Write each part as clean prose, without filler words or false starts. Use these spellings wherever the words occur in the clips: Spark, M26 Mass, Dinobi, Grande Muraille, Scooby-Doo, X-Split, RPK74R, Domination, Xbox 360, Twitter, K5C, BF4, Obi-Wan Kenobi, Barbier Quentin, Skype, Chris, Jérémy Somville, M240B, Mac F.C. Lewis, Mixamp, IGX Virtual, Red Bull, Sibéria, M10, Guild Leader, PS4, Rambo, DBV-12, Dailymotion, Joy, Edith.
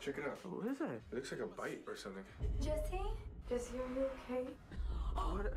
Check it out. What is it? It looks like a bite or something. Jesse? Jesse, are you okay? Oh.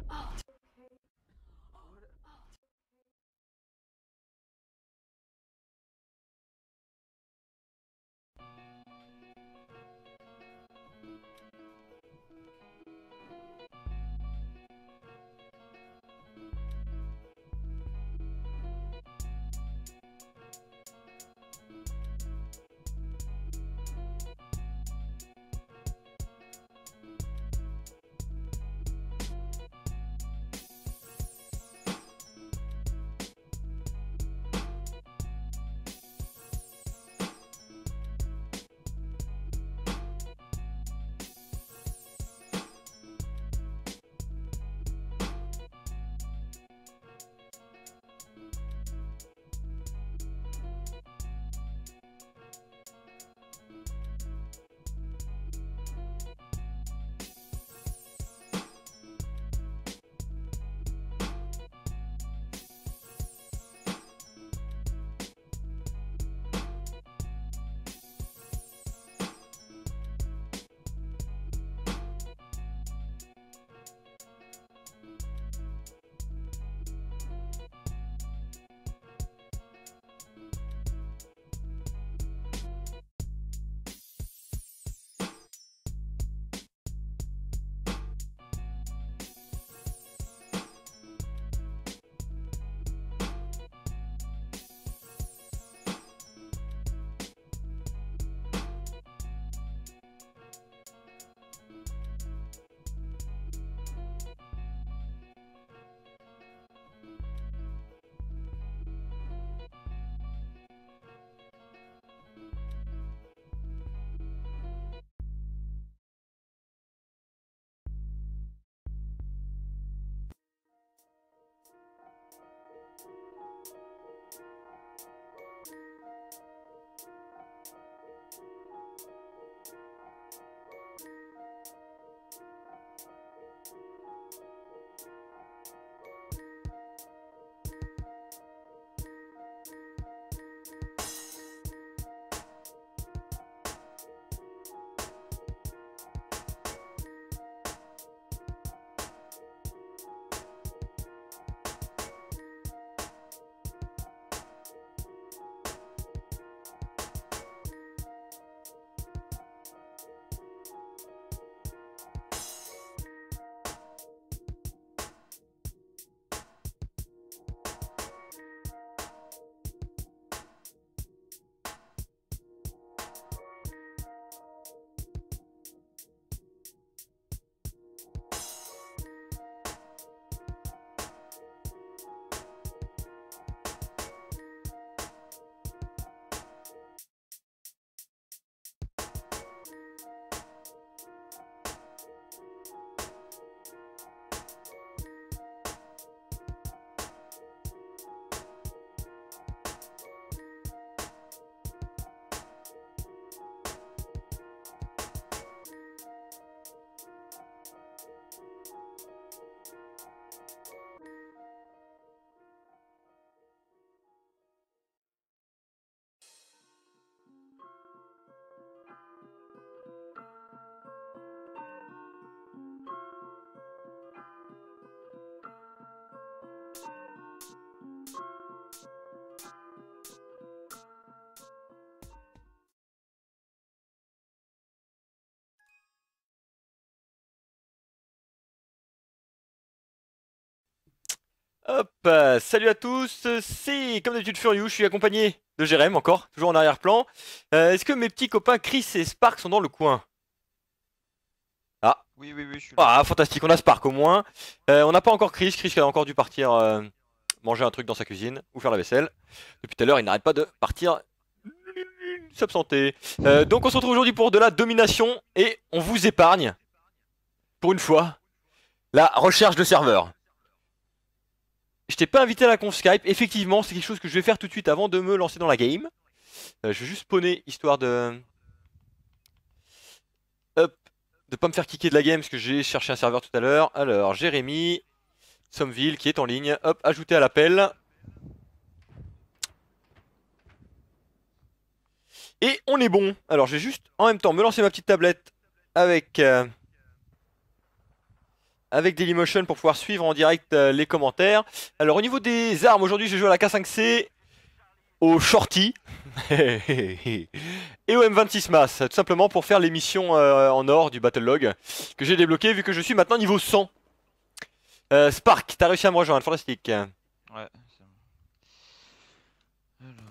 Hop, salut à tous, c'est comme d'habitude Furious, je suis accompagné de Jérém encore, toujours en arrière-plan. Est-ce que mes petits copains Chris et Spark sont dans le coin? Ah, oui, je suis là. Ah, fantastique, on a Spark au moins. On n'a pas encore Chris qui a encore dû partir manger un truc dans sa cuisine ou faire la vaisselle. Depuis tout à l'heure, il n'arrête pas de partir s'absenter. Donc on se retrouve aujourd'hui pour de la domination et on vous épargne, pour une fois, la recherche de serveurs. Je t'ai pas invité à la conf Skype, effectivement c'est quelque chose que je vais faire tout de suite avant de me lancer dans la game. Je vais juste spawner histoire de... Hop, de pas me faire kicker de la game parce que j'ai cherché un serveur tout à l'heure. Alors Jérémy, Somville qui est en ligne, hop, ajouté à l'appel. Et on est bon. Alors j'ai juste en même temps me lancer ma petite tablette avec avec Dailymotion pour pouvoir suivre en direct les commentaires. Alors au niveau des armes, aujourd'hui j'ai joué à la K5C, au Shorty et au M26 Mass, tout simplement pour faire l'émission en or du Battlelog que j'ai débloqué vu que je suis maintenant niveau 100. Spark, t'as réussi à me rejoindre, fantastique. Ouais, c'est bon. Alors...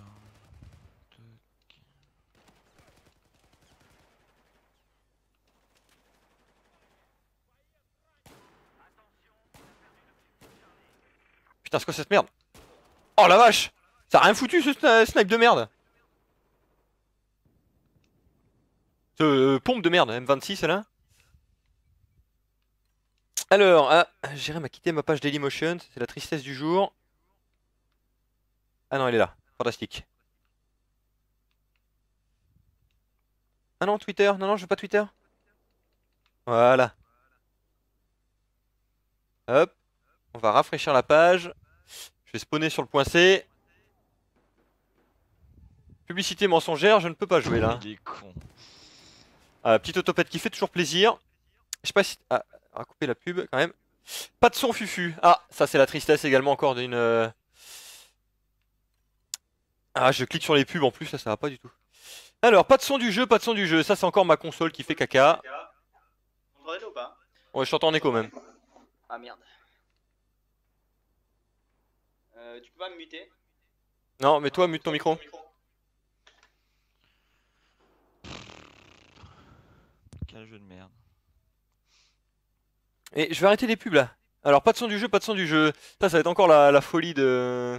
Putain, c'est quoi cette merde? Oh la vache! Ça a rien foutu ce snipe de merde. Ce pompe de merde, M26 là. Alors, ah, Jérém a quitté ma page Dailymotion, c'est la tristesse du jour. Ah non, elle est là, fantastique. Ah non, Twitter, non, non, je veux pas Twitter. Voilà. Hop, on va rafraîchir la page. Je vais spawner sur le point C. Publicité mensongère, je ne peux pas jouer là. Il est con. Ah, petite autopète qui fait toujours plaisir. Je sais pas si... Ah, on va couper la pub quand même. Pas de son fufu. Ah, ça c'est la tristesse également encore d'une... Ah, je clique sur les pubs en plus, ça va pas du tout. Alors, pas de son du jeu, pas de son du jeu. Ça c'est encore ma console qui fait caca. On entend ou pas? Ouais, je t'entends en écho même. Ah merde. Tu peux pas me muter? Non, mais toi, mute ton micro. Quel jeu de merde. Et je vais arrêter les pubs là. Alors pas de son du jeu, pas de son du jeu. Ça, ça va être encore la folie de...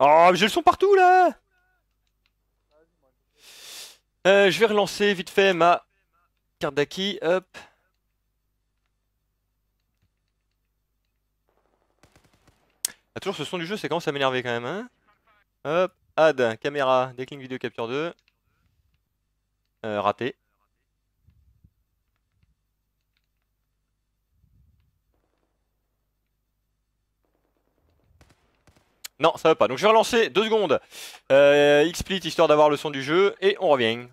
Oh, j'ai le son partout là. Je vais relancer vite fait ma carte d'acquis. Hop. Ah, toujours ce son du jeu, ça commence à m'énerver quand même. Hein. Hop. Add, caméra, déclic vidéo capture 2. Raté. Non, ça va pas. Donc je vais relancer 2 secondes. X-Split histoire d'avoir le son du jeu et on revient.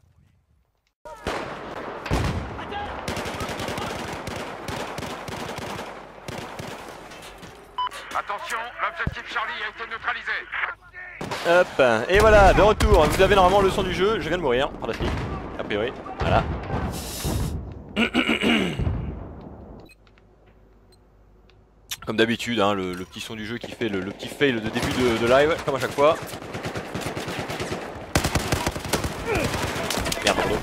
Attention, l'objectif Charlie a été neutralisé. Hop, et voilà, de retour. Vous avez normalement le son du jeu. Je viens de mourir, fantastique. A priori, voilà. Comme d'habitude, hein, le petit son du jeu qui fait le petit fail de début de live, comme à chaque fois. Merde, pardon.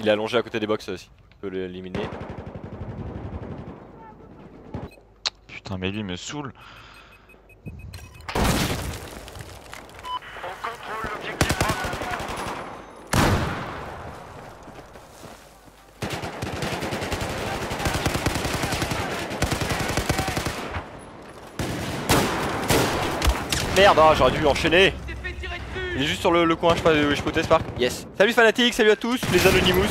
Il est allongé à côté des box, si tu peux l'éliminer. Putain, mais lui me saoule. Merde, ah, j'aurais dû enchaîner. Il est juste sur le coin, je sais pas où je peux Spark. Yes. Salut fanatiques, salut à tous, les Anonymous.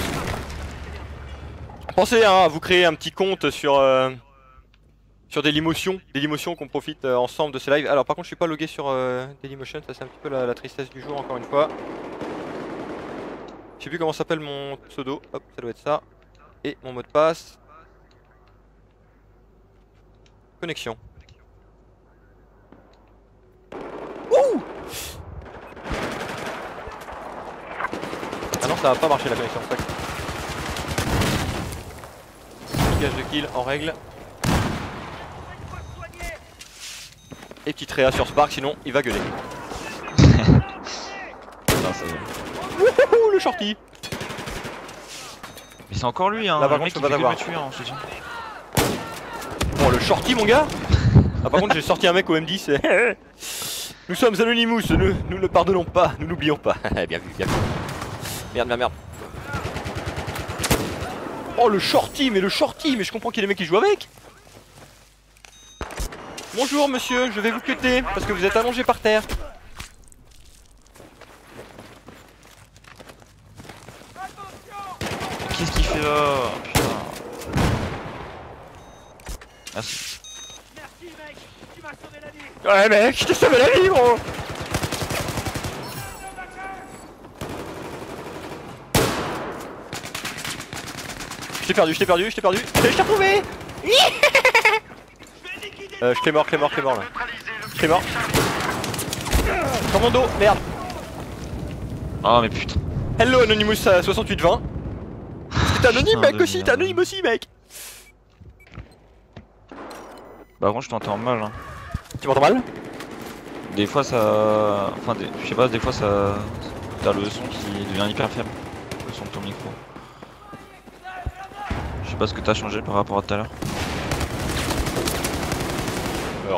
Pensez hein, à vous créer un petit compte sur Dailymotion. Dailymotion qu'on profite ensemble de ces lives. Alors par contre je suis pas logué sur Dailymotion, ça c'est un petit peu la tristesse du jour encore une fois. Je sais plus comment s'appelle mon pseudo, hop ça doit être ça. Et mon mot de passe. Connexion. Ah non, ça va pas marcher la connexion. Gage de kill en règle. Et petite réa sur Spark, sinon il va gueuler. Non, ça va. Wouhou, le shorty. Mais c'est encore lui, hein. Là, par contre, je peux pas l'avoir. Bon, le shorty, mon gars. Ah, par contre, j'ai sorti un mec au M10. Nous sommes Anonymous, nous ne pardonnons pas, nous n'oublions pas. Bien vu, bien vu. Merde, merde, merde. Oh le shorty, mais je comprends qu'il y a des mecs qui jouent avec. Bonjour monsieur, je vais vous cuter parce que vous êtes allongé par terre. Qu'est-ce qu'il fait là? Oh, putain. Merci. Ouais mec, je t'ai sauvé la vie gros. Je t'ai retrouvé. Je t'ai mort, là. Je t'ai mort. Sur mon dos, merde. Oh mais putain. Hello Anonymous 6820. T'es anonyme mec aussi, Bah, par contre, je t'entends mal. Hein. Tu m'entends mal? Des fois ça. Enfin, je sais pas, des fois ça. T'as le son qui devient hyper faible. Le son de ton micro. Je sais pas ce que t'as changé par rapport à tout à l'heure.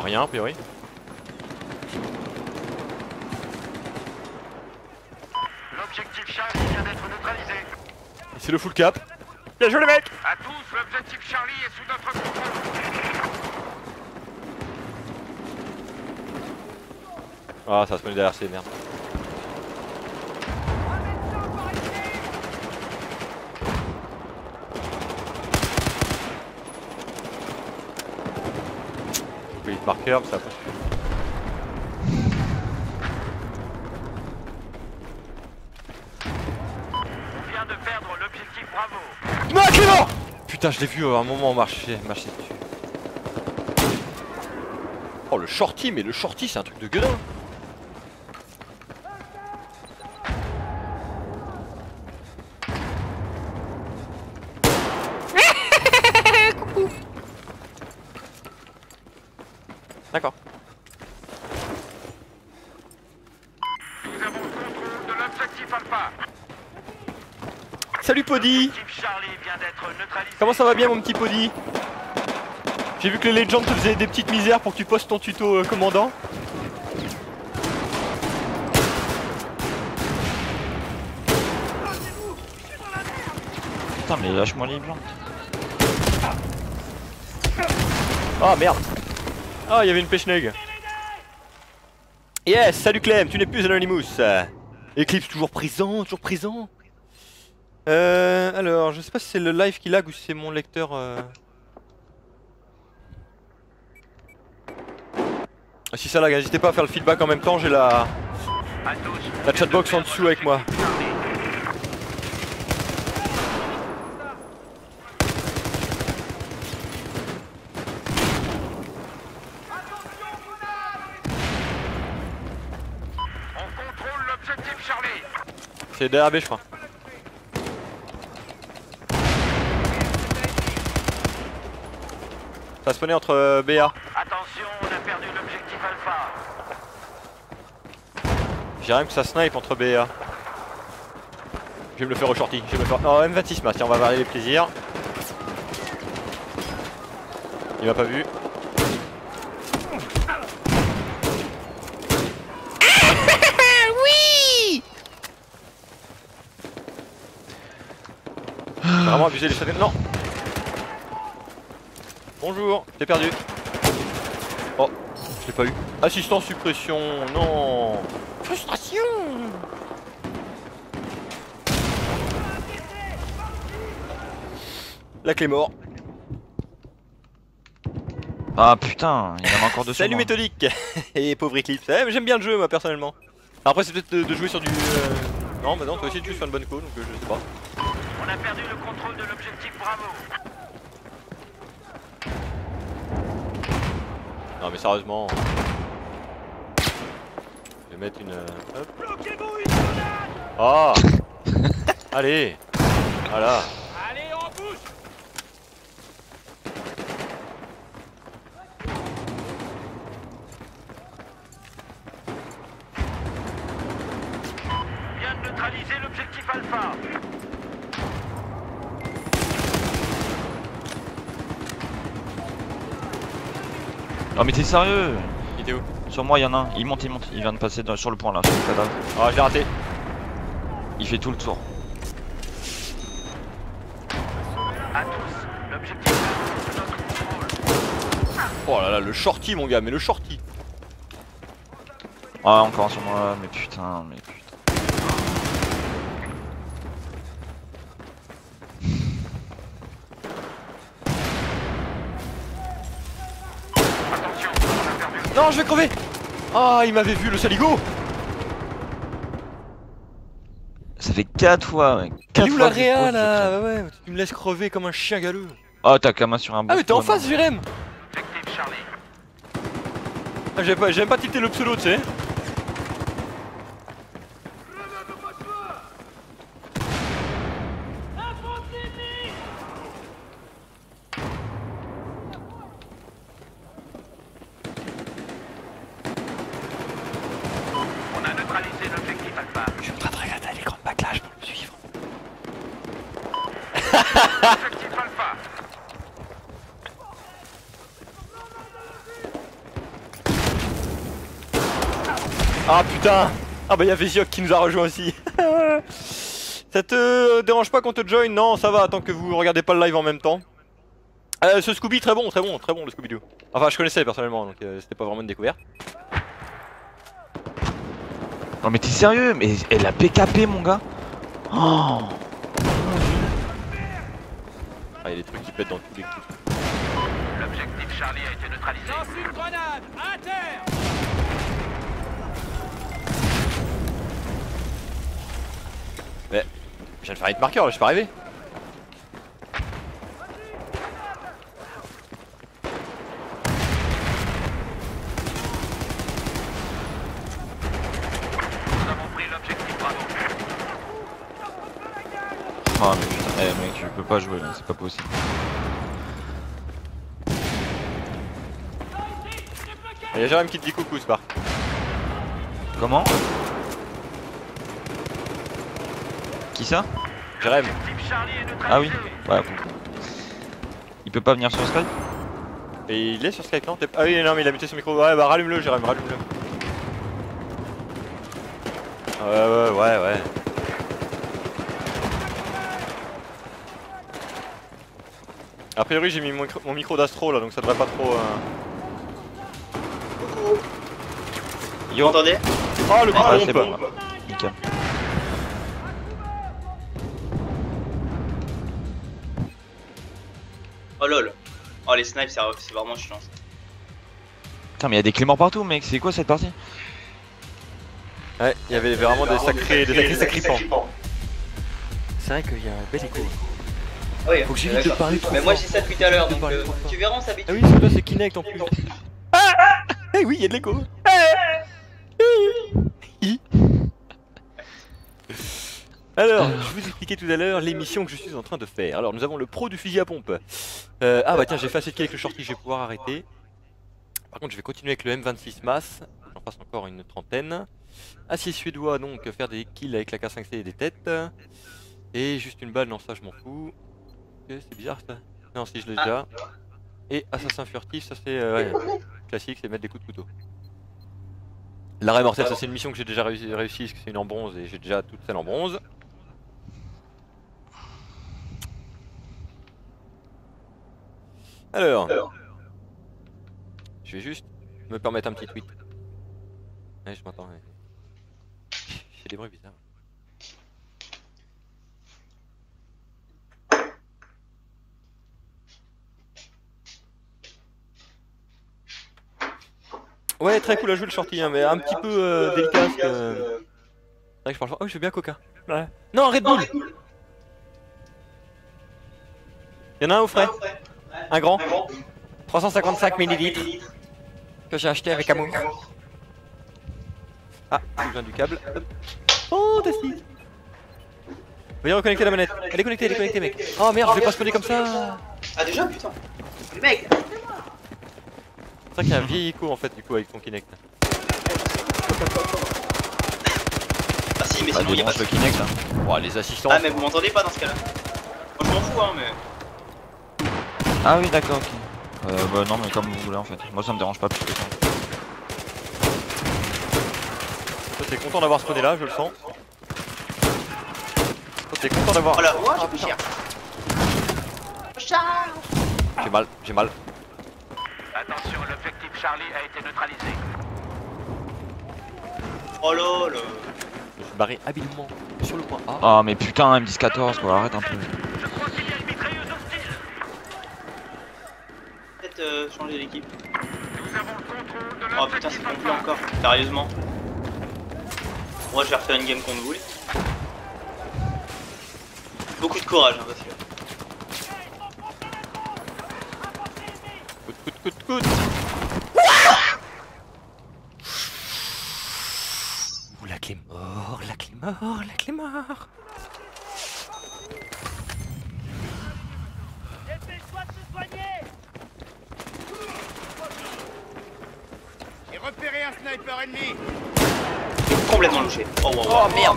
Rien, a priori. L'objectif Charlie vient d'être neutralisé. C'est le full cap. Bien joué les mecs! A tous, l'objectif Charlie est sous notre contrôle. Ah, ça se met derrière, c'est merde. Oui, par cœur, ça passe. On vient de perdre l'objectif, bravo. Non, Clément! Putain, je l'ai vu à un moment marcher dessus. Oh, le shorty, mais le shorty, c'est un truc de gueudin. D'accord. Nous avons le contrôle de l'objectif Alpha. Salut Pody. Comment ça va bien mon petit Pody? J'ai vu que les Legends te faisaient des petites misères pour que tu postes ton tuto commandant. Putain mais lâche-moi les Legends. Oh merde. Ah, il y avait une pêche-neg. Yes, salut Clem, tu n'es plus Anonymous. Eclipse toujours présent, alors, je sais pas si c'est le live qui lag ou si c'est mon lecteur. Si ça lag, n'hésitez pas à faire le feedback en même temps, j'ai la chatbox en dessous avec moi. C'est derrière B je crois. Ça a spawné entre B et A. Attention, on a perdu l'objectif Alpha. J'ai rien que ça snipe entre B et A. Je vais me le faire au shorty. Je vais me faire... Oh, M26 Mass, tiens, on va varier les plaisirs. Il m'a pas vu. Vraiment abuser les châtaignes. Non. Bonjour, t'es perdu. Oh, je l'ai pas eu. Assistant suppression, non. Frustration. La clé mort. Ah putain, il y en a encore deux. Salut méthodique. Et pauvre Eclipse. Eh, j'aime bien le jeu moi personnellement. Alors, après c'est peut-être de jouer sur du... Non bah non, toi aussi tu fais une bonne co, donc je sais pas. On a perdu le contrôle de l'objectif, bravo. Non mais sérieusement. Je vais mettre une... Hop. Bloquez-vous une grenade. Ah. Allez. Voilà. Allez, on bouge. On vient de neutraliser l'objectif Alpha. Oh mais t'es sérieux? Il était où? Sur moi y'en a un, il monte, il vient de passer dans, sur le point là, sur le cadavre. Ah je l'ai raté. Il fait tout le tour. À tous, l'objectif de notre contrôle. Oh là là, le shorty mon gars, mais le shorty. Ah encore un sur moi là, mais putain, Non, je vais crever. Ah, il m'avait vu le saligo. Ça fait 4 fois, mec. T'es où la réa là? Ouais, tu me laisses crever comme un chien galeux. Oh, t'as qu'à main sur un bon. Ah, mais t'es en face, Jérém. Ah, j'aime pas tilter le pseudo, tu sais. Ah putain! Ah bah y'a Vézioc qui nous a rejoint aussi. Ça te dérange pas qu'on te join? Non, ça va, tant que vous regardez pas le live en même temps. Ce Scooby, très bon le Scooby-Doo. Enfin, je connaissais personnellement, donc c'était pas vraiment une découverte. Non mais t'es sérieux? Mais elle a PKP mon gars. Oh. Ah, y'a des trucs qui pètent dans tous les coups. L'objectif Charlie a été neutralisé. Lance une grenade à terre. Mais je viens de faire un hit marqueur là, je suis pas arrivé. Nous avons pris l'objectif, bravo. Oh mais putain, mec, je peux pas jouer là, c'est pas possible. Y'a Jérém qui te dit coucou, Spark. Comment? Qui ça? Jérém. Ah oui, ouais. Il peut pas venir sur Skype? Et il est sur Skype, non? Ah oui, non mais il a muté son micro. Ouais bah rallume-le Jérém, rallume-le. Ouais. A priori j'ai mis mon micro d'astro là, donc ça devrait pas trop... Vous entendez? Oh le coup de pompe. Nickel. Oh lol. Oh les snipes c'est vraiment chiant. Putain mais y'a des clés morts partout mec, c'est quoi cette partie? Ouais, il y avait vraiment des sacrés sacripants. C'est vrai qu'il y a un bel écho. Ah oui, faut que j'évite de parler trop. Mais moi j'ai ça depuis tout à l'heure donc tu verras on s'habitue. Ah oui celui-là c'est Kinect en plus. Ah eh oui y'a de l'écho. Alors, je vous expliquais tout à l'heure l'émission que je suis en train de faire. Alors, nous avons le pro du fusil à pompe. Ah bah tiens, j'ai fait assez de kills avec le Shorty, je vais pouvoir arrêter. Par contre, je vais continuer avec le M26 Mass. J'en passe encore une trentaine. Acier suédois, donc, faire des kills avec la K5C et des têtes. Et juste une balle, non ça je m'en fous. C'est bizarre ça. Non, si je l'ai déjà. Et assassin furtif, ça c'est classique, c'est mettre des coups de couteau. L'arrêt mortel, ça c'est une mission que j'ai déjà réussi parce que c'est une en bronze et j'ai déjà toutes celles en bronze. Alors, je vais juste me permettre un petit tweet. Ouais, je m'attends. J'ai des bruits bizarres. Ouais, très cool à jouer le Shorty, hein, mais un petit peu délicat. C'est vrai que je parle fort. Oh, je vais bien Coca. Ouais. Non, Red Bull. Y'en a un au frais. Un grand, 355 millilitres que j'ai acheté avec amour. Ah, j'ai besoin du câble. Fantastique. Veuillez reconnecter la manette. Elle est connectée, mec. Oh merde, je vais pas spawner comme ça. Ah, déjà, putain. Mec. C'est vrai qu'il y a un vieil écho en fait, du coup, avec ton Kinect. Ah, si, mais sinon, il y a pas de Kinect là. Oh, les assistants. Ah, mais vous m'entendez pas dans ce cas là. Moi, je m'en fous, hein, mais. Ah oui d'accord ok. Bah non mais comme vous voulez en fait, moi ça me dérange pas plus que ça. Toi t'es content d'avoir spawné là, je le sens. Toi t'es content d'avoir... Oh là, oh, j'ai plus cher. J'ai mal. Attention, l'objectif Charlie a été neutralisé. Oh lol. Je suis barré habilement sur le point A. Ah mais putain M10-14 quoi, arrête un peu. Changer l'équipe. Oh putain c'est compliqué encore, sérieusement. Moi je vais refaire une game contre vous. Beaucoup de courage, hein, parce que... Coude. Ouh, la clé mort, la clé mort, la clé mort. Dépêche-toi de se soigner. J'ai repéré un sniper ennemi. Complètement louché. Oh, wow, wow. Oh merde.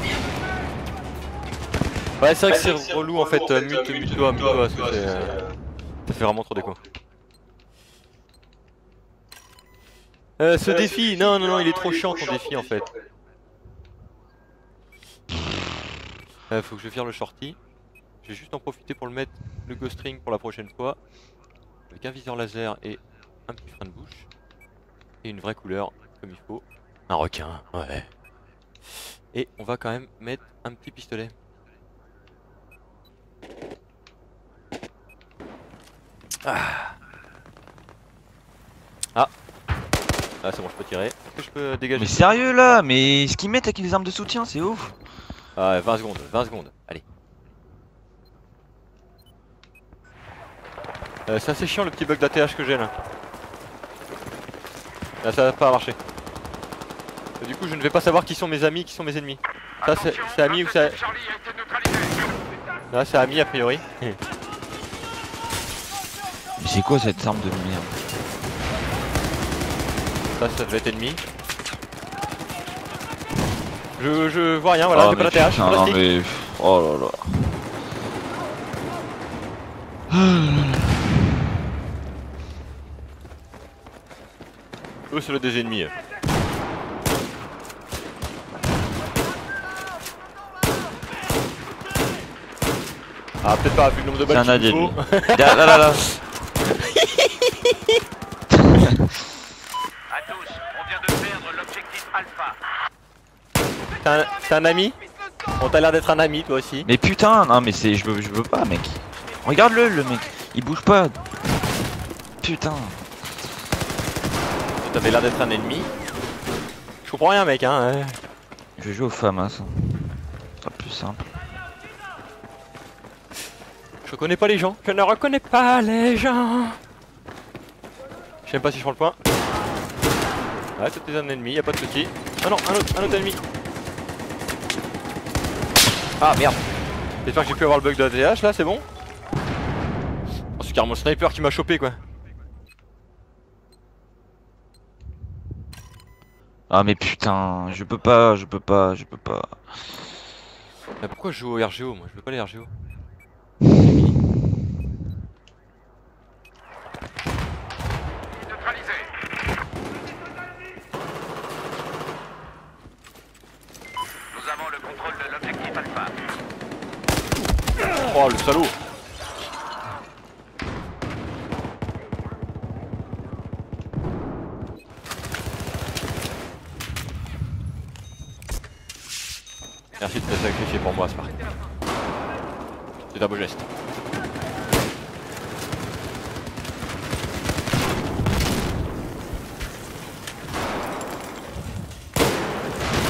Ouais, c'est vrai que c'est relou en fait, mute-toi, ça fait vraiment trop déco. Ce défi, non, il est trop chiant ton défi en fait. Faut que je vire le shorty. Je vais juste en profiter pour le mettre, le ghost ring pour la prochaine fois. Avec un viseur laser et un petit frein de bouche. Et une vraie couleur, comme il faut. Un requin, ouais. Et on va quand même mettre un petit pistolet. Ah c'est bon, je peux tirer. Est-ce que je peux dégager? Mais sérieux là, mais ce qu'ils mettent avec les armes de soutien, c'est ouf. Ah, 20 secondes, allez. C'est assez chiant le petit bug d'ATH que j'ai là. Là ça va pas marcher. Et du coup je ne vais pas savoir qui sont mes amis, qui sont mes ennemis. Ça c'est ami ou ça... Là c'est ami a priori. Mais c'est quoi cette arme de merde? Ça devait être ennemi. Je vois rien, voilà, j'ai pas d'ATH. Non mais... Oh là là. Oh, c'est le des ennemis. Ah, peut-être pas, vu le nombre de balles qu'il faut. Là. T'es un ami? On t'a l'air d'être un ami toi aussi. Mais putain, non mais c'est, je veux pas mec. Regarde-le mec, il bouge pas. Putain. T'avais l'air d'être un ennemi. Je comprends rien mec hein. Je joue aux femmes hein, ça. C'est pas plus simple. Je reconnais pas les gens. Je ne reconnais pas les gens. Je sais même pas si je prends le point. Ouais, c'était un ennemi, y'a pas de soucis. Ah non, un autre ennemi. Ah merde. J'espère que j'ai pu avoir le bug de ATH là, c'est bon. Oh, c'est carrément le sniper qui m'a chopé quoi. Ah mais putain, je peux pas. Mais pourquoi je joue au RGO moi, je veux pas les RGO. Oh le salaud. Merci de te sacrifier pour moi Spark. C'est un beau geste.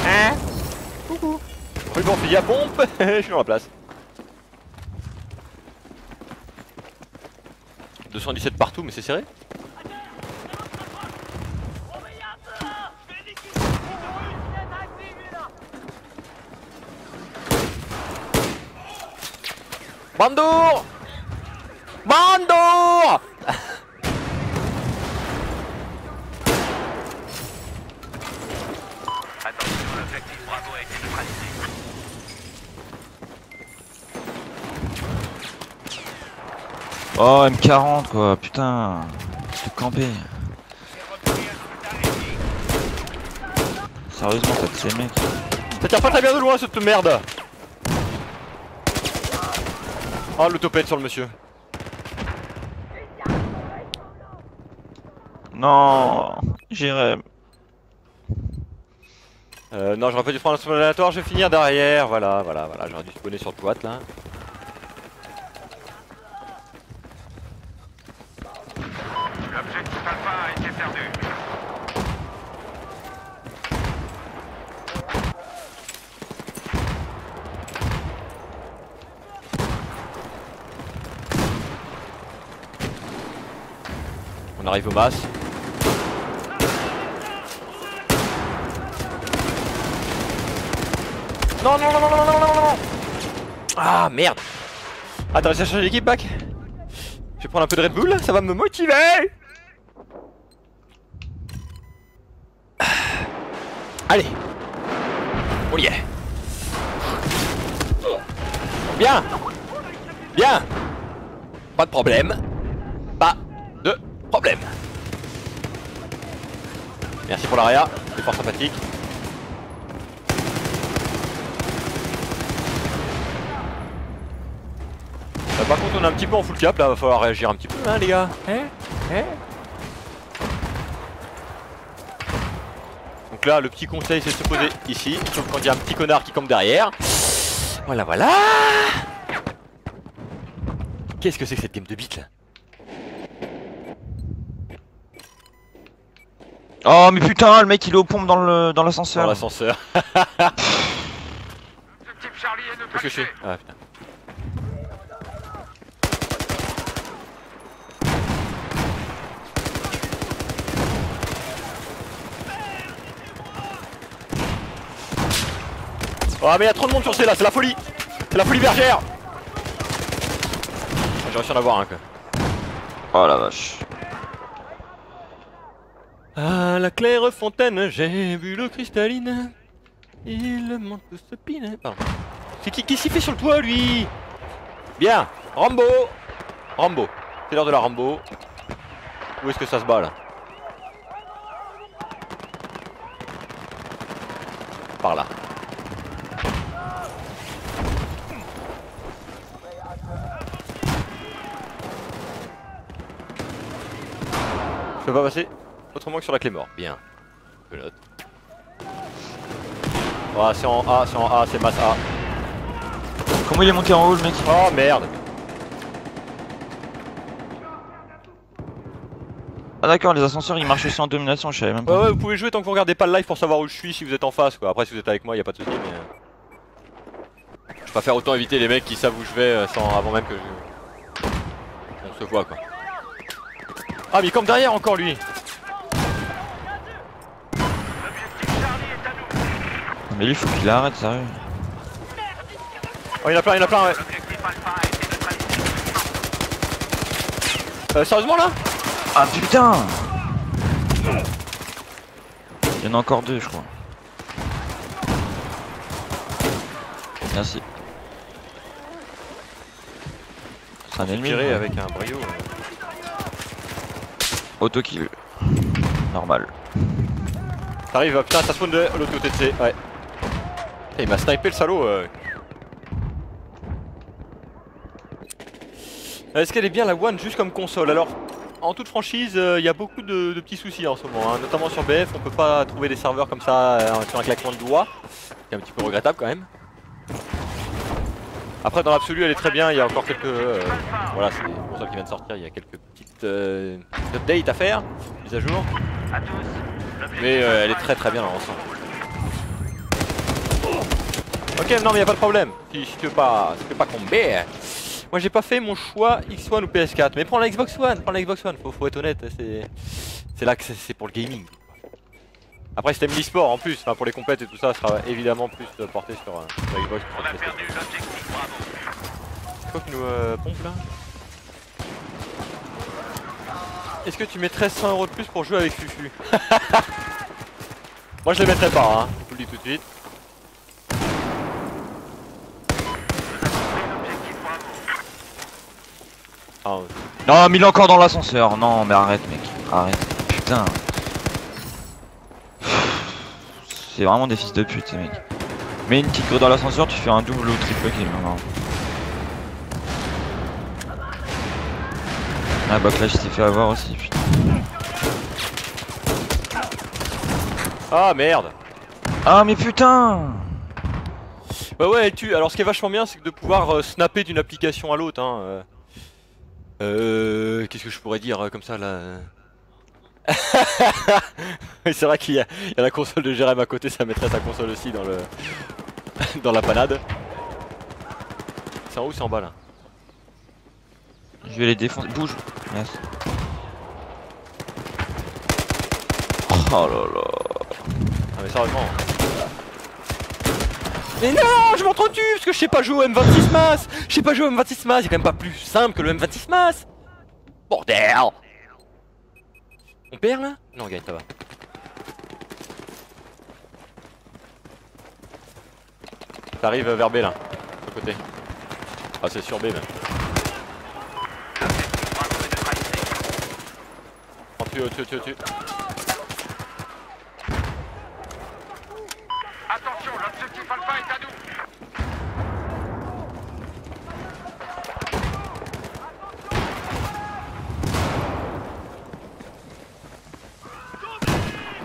Hein? Coucou. Ruban fusil à pompe. Je suis dans la place. 217 partout, mais c'est serré. Bandour Oh M40 quoi, putain, je te campais. Sérieusement ça te ces mecs. Ça tire pas très bien de loin cette merde. Oh l'autopète sur le monsieur. Non Jérém. Non j'aurais pas dû prendre un spawn aléatoire, je vais finir derrière, voilà, j'aurais dû spawner sur le toit là. On arrive au Mass. Non, non, non, non, non, non, non. Ah merde. Attends, j'ai changé d'équipe, Bac. Je vais prendre un peu de Red Bull, ça va me motiver. Allez. Oh yeah. Bien. Bien. Pas de problème. Pas de problème. Merci pour l'aria, c'est fort sympathique. Par contre on est un petit peu en full cap là, va falloir réagir un petit peu hein les gars. Donc là le petit conseil c'est de se poser ici, sauf quand il y a un petit connard qui campe derrière. Voilà voilà. Qu'est-ce que c'est que cette game de bite là? Oh mais putain le mec il est aux pompes dans l'ascenseur. Dans l'ascenseur. Qu'est-ce que c'est? Ah putain. Oh mais il y a trop de monde sur ces là, c'est la folie. C'est la folie bergère. J'ai réussi à en avoir un quoi. Oh la vache. À la claire fontaine, j'ai bu l'eau cristalline. Il manque de ce pinet. Pardon. C'est qui s'y fait sur le toit lui? Bien, Rambo. Rambo, c'est l'heure de la Rambo. Où est-ce que ça se bat là? Par là. Je peux pas passer autrement que sur la clé mort. Bien. Je note. Oh, c'est en A, c'est en A, c'est masse A. Comment il est monté en haut le mec? Oh merde. Ah d'accord, les ascenseurs ils marchent aussi en domination, je savais même pas. Ouais, vous pouvez jouer tant que vous regardez pas le live pour savoir où je suis si vous êtes en face quoi. Après si vous êtes avec moi y a pas de soucis mais... Je préfère autant éviter les mecs qui savent où je vais sans... avant même que je... On se voit quoi. Ah mais comme derrière encore lui. Mais lui faut qu'il arrête sérieux. Oh il y en a plein, il y en a plein ouais. Sérieusement là? Ah putain. Il y en a encore deux je crois. Merci. C'est un ennemi tiré avec un brio. Auto-kill. Normal. T'arrives, putain, ça spawn de l'autre côté de C. Ouais. Et il m'a snipé le salaud. Est-ce qu'elle est bien la One juste comme console? Alors, en toute franchise, y a beaucoup de petits soucis en ce moment. Hein. Notamment sur BF, on peut pas trouver des serveurs comme ça sur un claquement de doigts. C'est un petit peu regrettable quand même. Après, dans l'absolu, elle est très bien. Il y a encore quelques. Voilà, c'est une console qui vient de sortir. Il y a quelques petites updates à faire, mise à jour. Mais elle est très très bien dans l'ensemble. Ok, non, mais il y a pas de problème. Si tu veux pas, si tu veux pas qu'on baie. Moi, j'ai pas fait mon choix X1 ou PS4. Mais prends la Xbox One. Prends la Xbox One. Faut être honnête. C'est là que c'est pour le gaming. Après si t'aimes l'e-sport en plus, hein, pour les compètes et tout ça, ça sera évidemment plus porté sur Xbox. C'est quoi qui nous pompe là? Est-ce que tu mettrais 100€ de plus pour jouer avec Fufu? Moi je les mettrais pas, hein. Je vous le dis tout de suite. Ah, ouais. Non mais il est encore dans l'ascenseur, non mais arrête mec, arrête, putain. C'est vraiment des fils de pute ces mecs. Mets une petite grue dans l'ascenseur, tu fais un double ou triple kill maintenant. Ah bah là je t'ai fait avoir aussi putain. Ah merde. Ah mais putain. Bah ouais elle tue, alors ce qui est vachement bien c'est que de pouvoir snapper d'une application à l'autre hein. Qu'est-ce que je pourrais dire comme ça là? C'est vrai qu'il y a la console de Jérém à côté, ça mettrait sa console aussi dans le dans la panade. C'est en haut ou c'est en bas là? Je vais les défoncer. Bouge yes. Oh là là. Ah mais sérieusement. Mais non, je m'entretue parce que je sais pas jouer au M26 Mass. Je sais pas jouer au M26 Mass, c'est quand même pas plus simple que le M26 Mass. Bordel. On perd là? Non, on gagne, ça va. T'arrives vers B là, de côté. Ah, c'est sur B même. On tue, on tue. Attention, l'objectif alpha est à nous.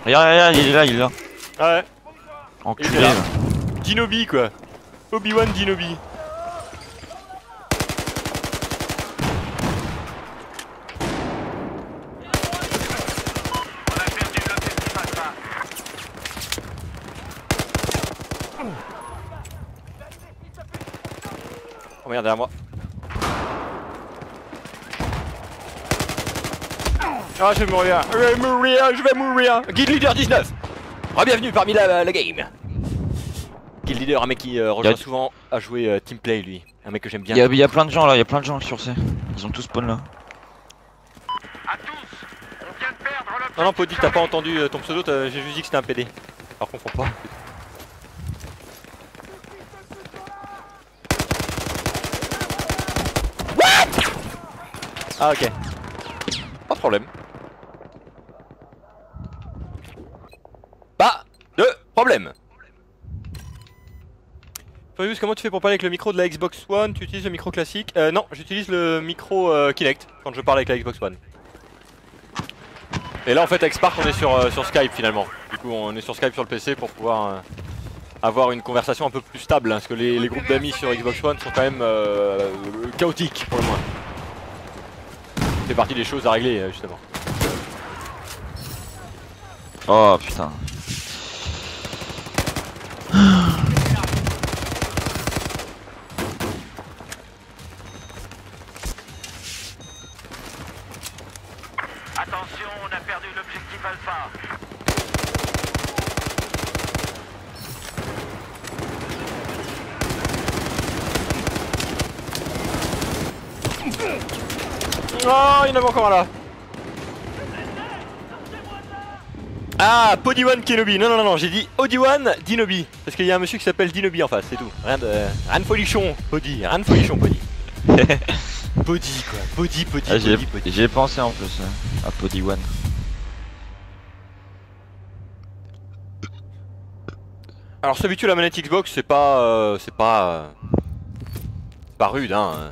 Regarde, il est là. Ah ouais. Enculé. Dinobi quoi. Obi-Wan Kenobi. Oh merde, derrière moi. Ah, je vais mourir. Guild Leader 19. Bienvenue parmi la game. Guild Leader, un mec qui rejoint souvent à jouer teamplay, lui. Un mec que j'aime bien. Il y a plein de gens là, sur C. Ils ont tous spawn là. À tous, on vient de perdre le... Non, Podi, t'as pas entendu ton pseudo, j'ai juste dit que c'était un PD. Alors comprends pas. Ah ok, pas de problème. Pas de problème. Furious, comment tu fais pour parler avec le micro de la Xbox One? Tu utilises le micro classique? Non, j'utilise le micro Kinect quand je parle avec la Xbox One. Et là en fait avec Spark on est sur Skype finalement. Du coup on est sur Skype sur le PC pour pouvoir avoir une conversation un peu plus stable hein, parce que les groupes d'amis sur Xbox One sont quand même chaotiques pour le moins. C'est partie des choses à régler justement. Oh putain. Attention, on a perdu l'objectif alpha. Oh, il y en avait encore un là. Ah, Obi-Wan Kenobi. Non, j'ai dit Obi-Wan Dinobi. Parce qu'il y a un monsieur qui s'appelle Dinobi en face, c'est tout. Rien de folichon, Podi. Podi quoi. Podi. J'ai pensé en plus à Podi-Wan. Alors, s'habituer à la manette Xbox, c'est pas. C'est pas rude hein.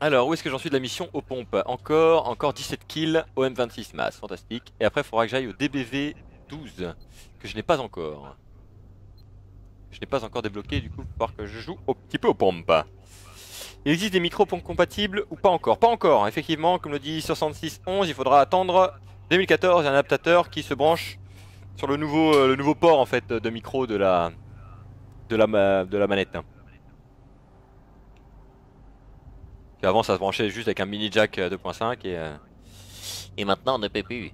Alors, où est-ce que j'en suis de la mission aux pompes? Encore 17 kills au M26 Mass, fantastique. Et après, il faudra que j'aille au DBV-12, que je n'ai pas encore. Je n'ai pas encore débloqué, du coup, il va falloir que je joue un petit peu aux pompes. Il existe des micro-pompes compatibles ou pas encore? Pas encore, effectivement, comme le dit 6611, il faudra attendre 2014 un adaptateur qui se branche sur le nouveau port en fait, de micro de la manette. Avant ça se branchait juste avec un mini jack 2.5 et maintenant on ne peut plus.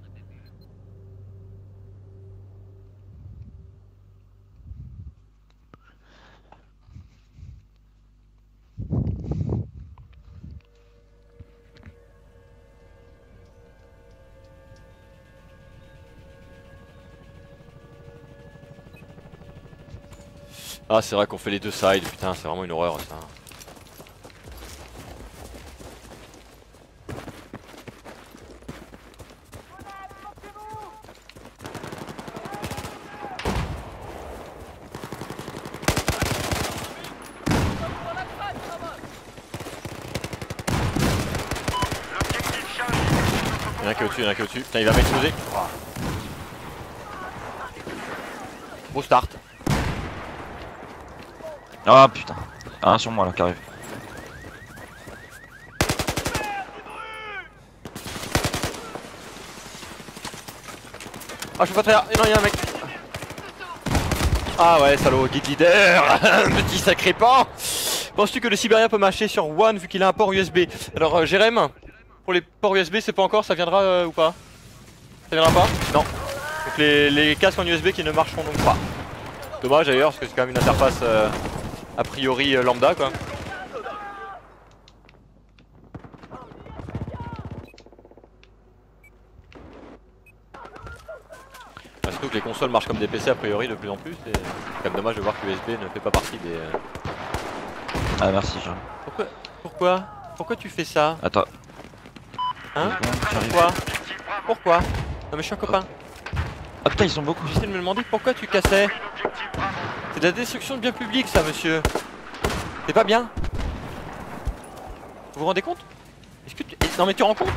Ah c'est vrai qu'on fait les deux sides, putain c'est vraiment une horreur ça. Il y en a qui est au-dessus, putain il va m'exploser. Gros start. Ah putain, un sur moi là qui arrive. Ah je peux pas te faire, non il y a un mec. Ah ouais salaud, Guild Leader. Petit sacré pan. Penses-tu que le Sibérien peut marcher sur One vu qu'il a un port USB? Alors Jérém, pour les ports USB, c'est pas encore, ça viendra ou pas? Ça viendra pas? Non. Donc les casques en USB qui ne marcheront donc pas. Dommage d'ailleurs, parce que c'est quand même une interface a priori lambda quoi. Surtout que les consoles marchent comme des PC a priori de plus en plus, c'est quand même dommage de voir que l'USB ne fait pas partie des... Ah merci Jean. Pourquoi tu fais ça? Attends. Hein? Pourquoi? Non mais je suis un copain. Ah putain ils sont beaucoup. J'essaie de me demander pourquoi tu cassais. C'est de la destruction de biens publics ça monsieur. C'est pas bien. Vous vous rendez compte? Est-ce que tu... Non mais tu rends compte?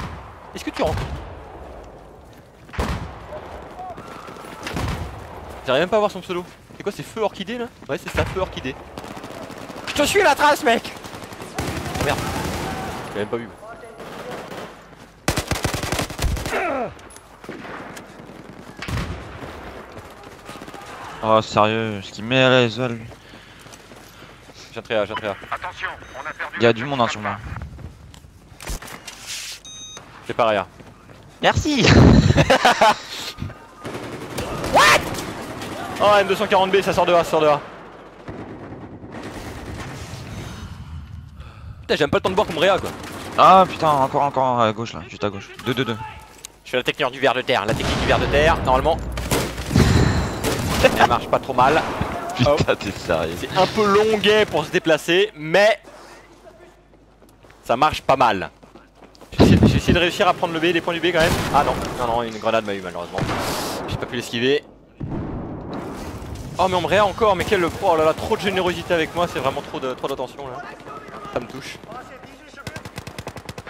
Est-ce que tu rends compte? J'arrive même pas à voir son pseudo. C'est quoi, c'est Feu Orchidée là? Ouais c'est ça, Feu Orchidée. Je te suis la trace mec. Oh merde. J'ai même pas vu. Oh sérieux, ce qui met à l'aise là lui. J'attrape. Attention, on a perdu. Il y a du monde hein, sur moi. C'est pas rien. Merci. What? Oh M240B, ça sort de A. Putain j'aime pas le temps de boire comme Réa quoi. Ah putain encore à gauche là, juste à gauche. 2-2-2. Je suis la technique du ver de terre, normalement. Elle marche pas trop mal. Putain oh. T'es sérieux. C'est un peu longuet pour se déplacer mais ça marche pas mal. J'ai essayé de réussir à prendre le B, les points du B quand même. Ah non, une grenade m'a eu malheureusement. J'ai pas pu l'esquiver. Oh mais on me réa encore, mais quel le pro, oh là là, trop de générosité avec moi, c'est vraiment trop d'attention là. Ça me touche.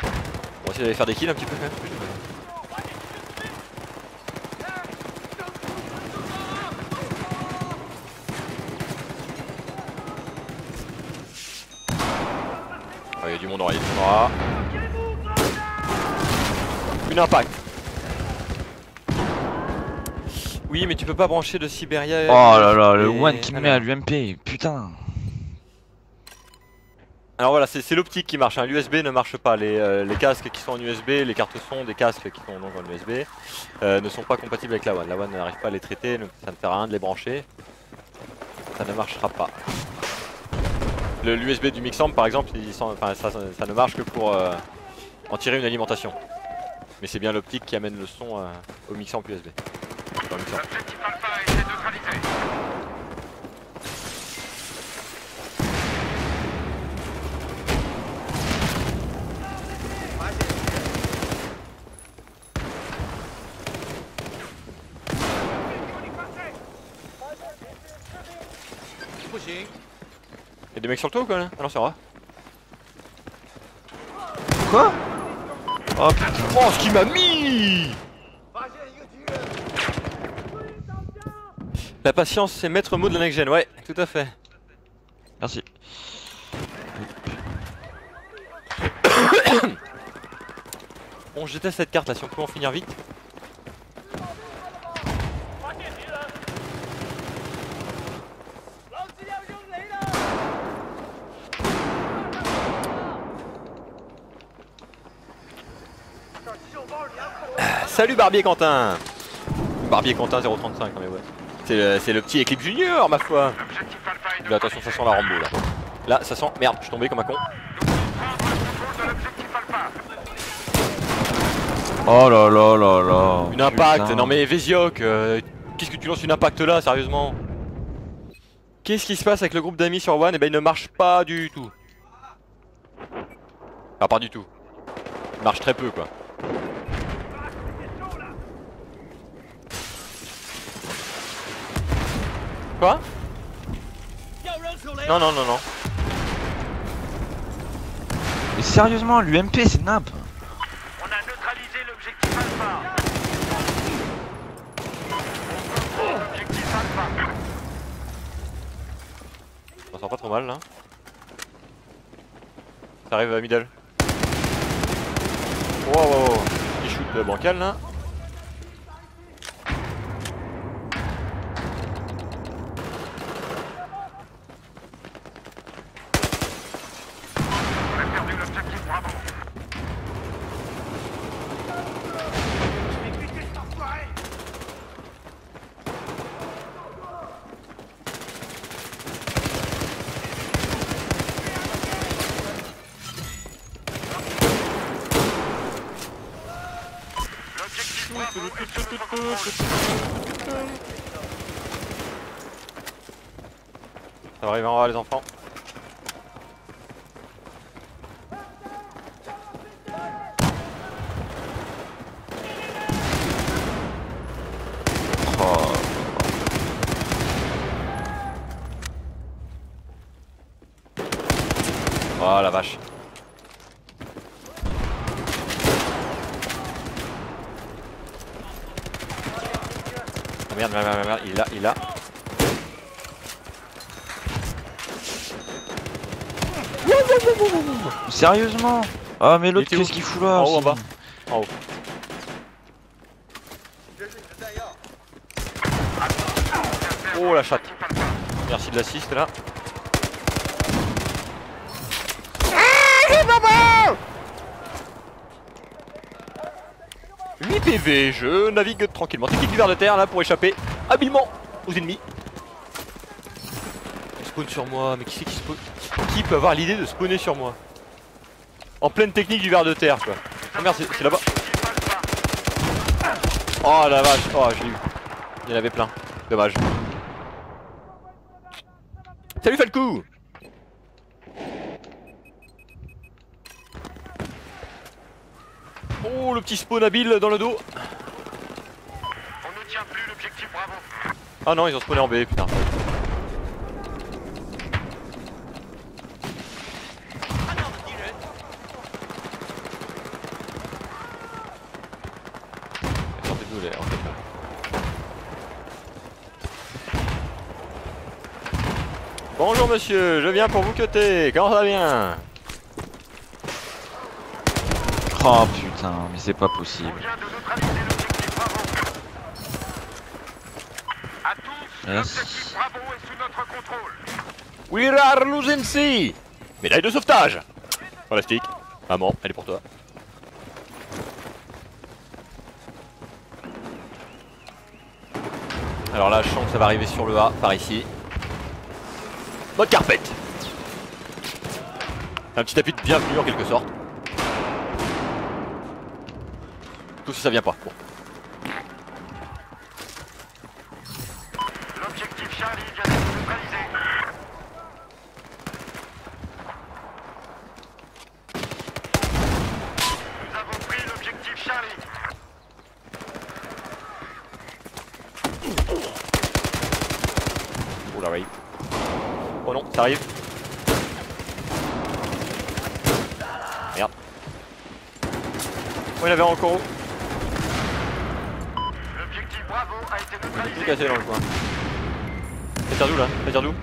On va essayer d'aller faire des kills un petit peu quand même. Il y a du monde en rayon. Une impact. Oui mais tu peux pas brancher de Sibéria. Oh là là, le one qui me met à l'UMP, putain. Alors voilà, c'est l'optique qui marche, hein. L'USB ne marche pas, les casques qui sont en USB, les cartes son des casques qui sont donc en USB ne sont pas compatibles avec la One. La One n'arrive pas à les traiter, donc ça ne sert à rien de les brancher. Ça ne marchera pas. L'USB du Mixamp par exemple, ça ne marche que pour en tirer une alimentation. Mais c'est bien l'optique qui amène le son au Mixamp USB. Y'a des mecs sur le toit ou quoi là? Ah non c'est rare. Quoi? Oh putain. Oh ce qu'il m'a mis! La patience c'est maître mot de la next gen, ouais, tout à fait. Merci. Bon je déteste cette carte là, si on peut en finir vite. Salut Barbier Quentin. Barbier Quentin 035 mais ouais. C'est le petit Eclipse Junior ma foi. Mais attention ça sent la Rambo là. Là ça sent, merde je suis tombé comme un con. Oh là là là là. Une impact, putain. Non mais Vézioc, qu'est-ce que tu lances une impact là sérieusement? Qu'est-ce qui se passe avec le groupe d'amis sur One? Et eh ben il ne marche pas du tout. Enfin pas du tout. Il marche très peu quoi. Quoi? Non. Mais sérieusement, l'UMP c'est nimp. On a neutralisé l'objectif alpha. On sent pas trop mal là. Ça arrive à middle. Wow. Petit shoot bancal là. Ça va arriver en bas les enfants. Oh la vache. Oh, merde, il a. Sérieusement? Ah mais l'autre qu'est-ce qu'il fout là? En haut, en bas. En haut. Oh la chatte. Merci de l'assist là. Ah, 8 PV, je navigue tranquillement. Technique du verre de terre là pour échapper habilement aux ennemis. Ils spawnent sur moi, mais qui c'est qui spawn? Qui peut avoir l'idée de spawner sur moi? En pleine technique du verre de terre quoi. Oh merde, c'est là-bas. Oh la vache, oh j'ai eu. Il y en avait plein, dommage. Salut Falcou. Oh le petit spawn habile dans le dos. On ne tient plus l'objectif, bravo. Ah non, ils ont spawné en B, putain. Bonjour monsieur, je viens pour vous cuter, comment ça vient? Oh putain, mais c'est pas possible. Yes. We are losing sea. Médaille de sauvetage. Fantastique. Maman, elle est pour toi. Alors là, je sens que ça va arriver sur le A, par ici. Mode carpette. Un petit tapis de bienvenue en quelque sorte. Tout si ça vient pas. Bon. L'objectif Charlie vient d'être neutralisé. Nous avons pris l'objectif Charlie. Oh la rape. Oh non, ça arrive. Merde. Oh il avait encore. J'ai cassé dans le coin. Ça tire d'où là? Ça tire d'où?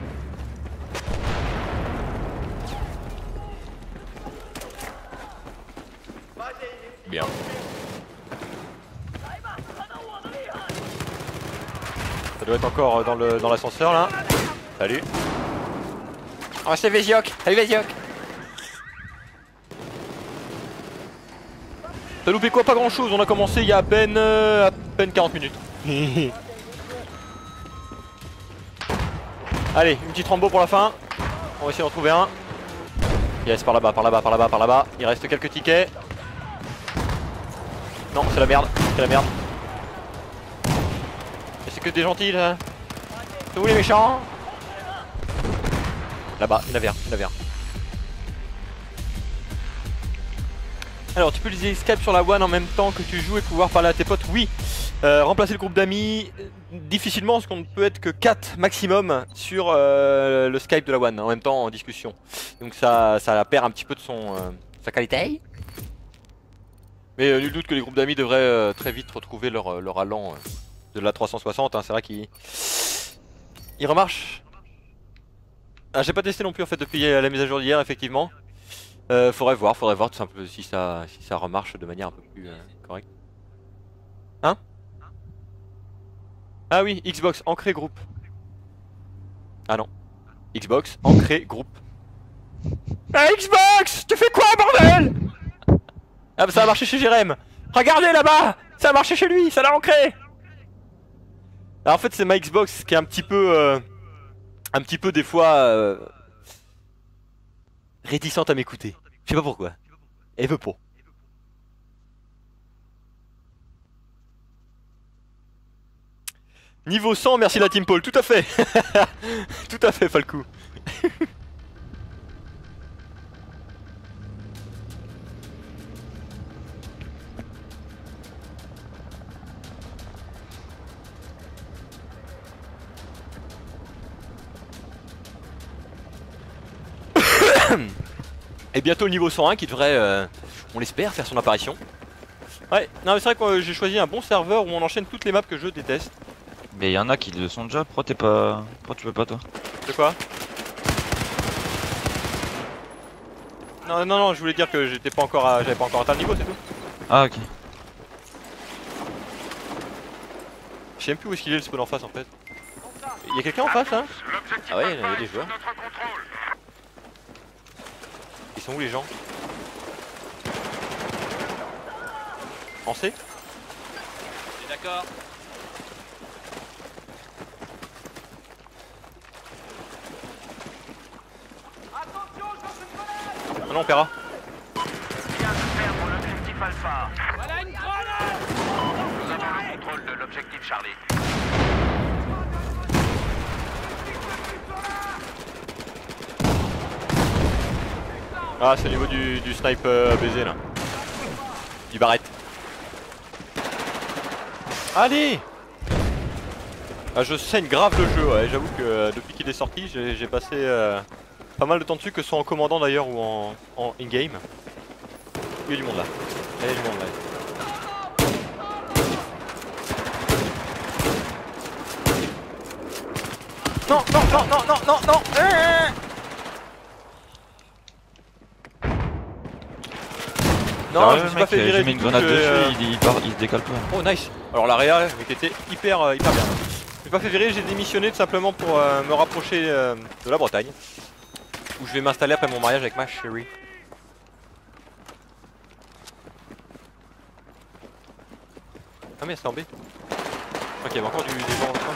Bien. Ça doit être encore dans le dans l'ascenseur là. Salut. Oh c'est Vézioc. Salut Vézioc. T'as loupé quoi? Pas grand chose, on a commencé il y a à peine 40 minutes. Allez, une petite Rambo pour la fin. On va essayer d'en trouver un. Yes, par là-bas, par là-bas, par là-bas, par là-bas. Il reste quelques tickets. Non, c'est la merde, c'est la merde. C'est que des gentils là. C'est où les méchants? Là-bas, il avait un, il avait un. Alors, tu peux utiliser Skype sur la One en même temps que tu joues et pouvoir parler à tes potes? Oui. Remplacer le groupe d'amis difficilement parce qu'on ne peut être que 4 maximum sur le Skype de la One en même temps en discussion. Donc ça perd un petit peu de son sa qualité. Mais nul doute que les groupes d'amis devraient très vite retrouver leur allant de la 360 hein, c'est vrai qu'il remarche. Ah, j'ai pas testé non plus en fait depuis la mise à jour d'hier effectivement. Faudrait voir tout simplement si ça remarche de manière un peu plus correcte. Hein? Ah oui, Xbox, ancré groupe. Ah non. Xbox, ancré groupe. Ah Xbox, tu fais quoi bordel? Ah bah ça a marché chez Jérém. Regardez là-bas, ça a marché chez lui, ça l'a ancré. Alors en fait c'est ma Xbox qui est un petit peu des fois réticente à m'écouter. Je sais pas pourquoi. Elle veut pas. Niveau 100, merci la Team Paul, tout à fait. Tout à fait, Falcou. Et bientôt le niveau 101 qui devrait, on l'espère, faire son apparition. Ouais, non mais c'est vrai que j'ai choisi un bon serveur où on enchaîne toutes les maps que je déteste. Mais y'en a qui le sont déjà, pourquoi t'es pas... Pourquoi tu peux pas toi? De quoi? Non, non, non, je voulais dire que j'étais pas encore à... j'avais pas encore atteint le niveau, c'est tout. Ah ok. Je sais même plus où est-ce qu'il est le spawn en face en fait. Y'a quelqu'un en face hein? Ah ouais, y'a des joueurs. Ils sont où les gens? En C? D'accord. Ah non, on paiera. Voilà une grenade! Nous avons le contrôle de l'objectif Charlie. Ah, c'est au niveau du snipe baiser là. Du barrette. Allez! Ah, je saigne grave le jeu, ouais. J'avoue que depuis qu'il est sorti, j'ai passé pas mal de temps dessus, que ce soit en commandant d'ailleurs ou en in-game. Il y a du monde là. Il y a du monde là. Non, non, non, non, non, non, non! Non, je me suis pas fait virer, j'ai mis une grenade dessus, il se décale pas. Oh nice. Alors la réa était hyper bien. Je me suis pas fait virer, j'ai démissionné tout simplement pour me rapprocher de la Bretagne. Où je vais m'installer après mon mariage avec ma chérie. Ah mais elle s'est en B. Ok, il y avait encore des gens en train.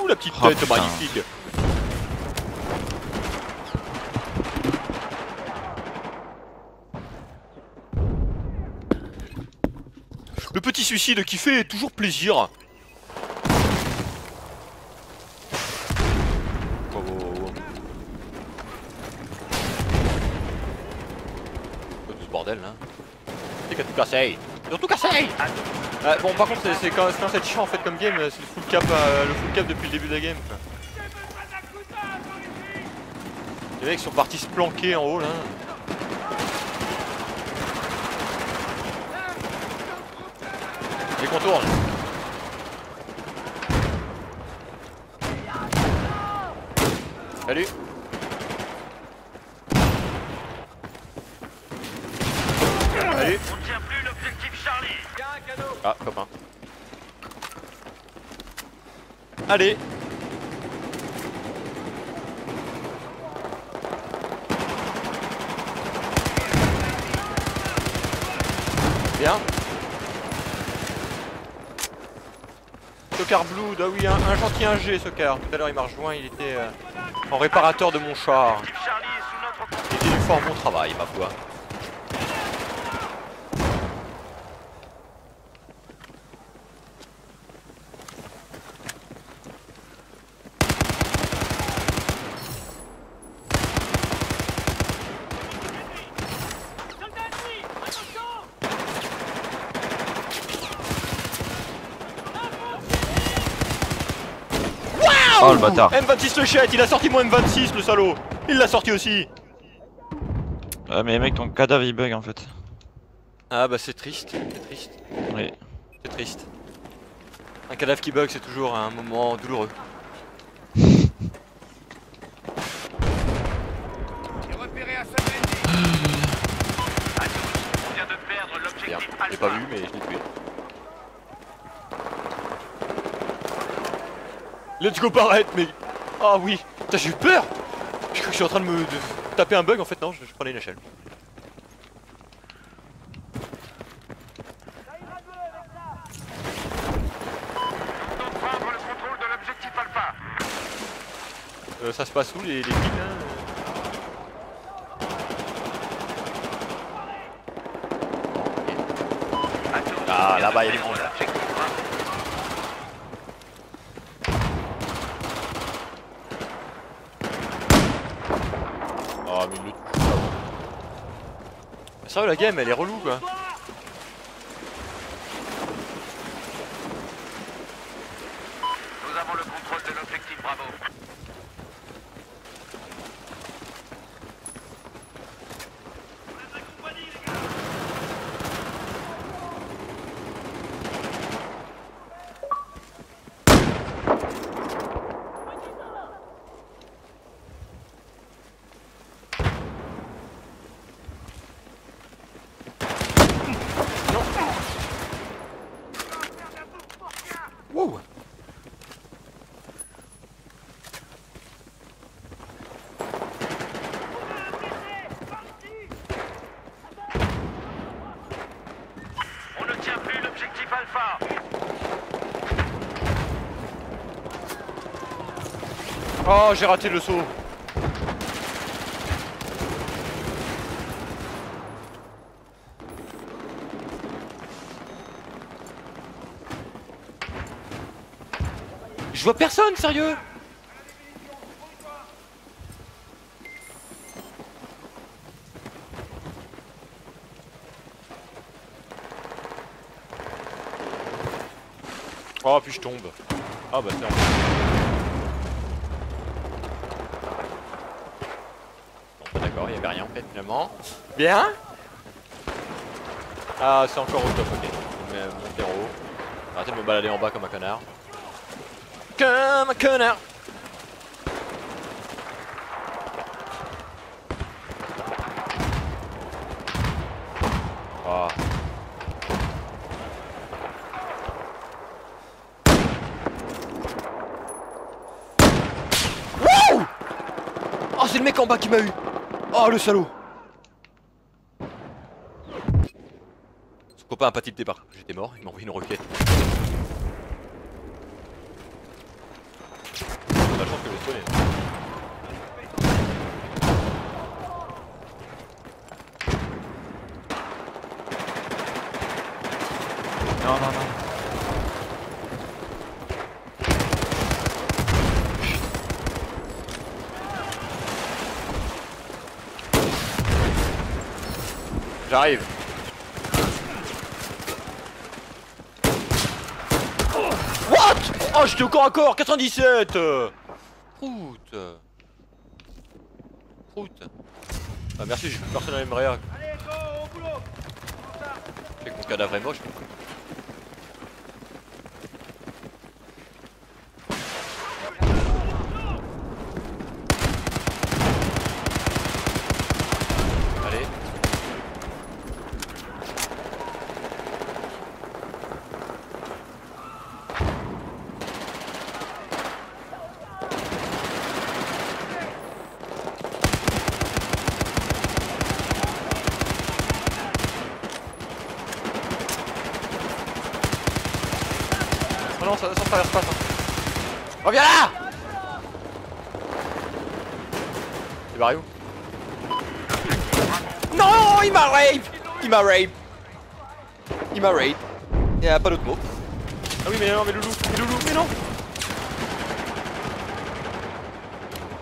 Ouh la petite tête magnifique. Le petit suicide qui fait toujours plaisir. Oh, oh, oh. Oh, tout ce bordel là. C'est qu'à tout casser. Surtout casser. Bon par contre c'est quand même chiant en fait comme game, c'est le full cap depuis le début de la game. Les mecs sont partis se planquer en haut là. Les contournes. Salut. Salut. On tient plus l'objectif Charlie. Y'a un cadeau. Ah, copain. Allez. Bien. Soccer Blue, ah oui, un gentil ingé Soccer. Tout à l'heure il m'a rejoint, il était en réparateur de mon char. Il était fort bon travail ma foi. Oh le bâtard. M26 le chat, il a sorti mon M26 le salaud. Il l'a sorti aussi. Ah mais mec ton cadavre il bug en fait. Ah bah c'est triste, c'est triste. Oui. C'est triste. Un cadavre qui bug c'est toujours un moment douloureux. J'ai pas vu mais je l'ai tué. Let's go paraître mais... Ah oh, oui. Putain j'ai eu peur. Je crois que je suis en train de me taper un bug en fait, non je prenais une échelle. Ça se passe où les kills hein? Ah, là-bas, il y a du monde, là. Oh, mais le... Ça, la game, elle est relou, quoi. Oh, j'ai raté le saut. Je vois personne, sérieux. Oh, puis je tombe. Ah bah tiens. Il n'y avait rien en fait finalement. Bien. Ah, c'est encore au top, ok. Je mets mon terreau. Arrêtez de me balader en bas comme un connard. Comme un connard. Oh. Wouh. Oh, c'est le mec en bas qui m'a eu. Oh le salaud! Son copain a pas tilté par... J'étais mort, il m'a envoyé une roquette. On a chance que je le soigne. Non, non, non. J'arrive. What? Oh, j'étais au corps à corps, 97. Prout. Prout. Ah merci, j'ai plus personne à l'aimeria. Allez, go, au boulot. J'ai mon cadavre est moche. Reviens là! T'es barré où? Non, il m'a rape! Il m'a rape! Il m'a rape! Y'a pas d'autre mot. Ah oui, mais non, mais loulou, mais non!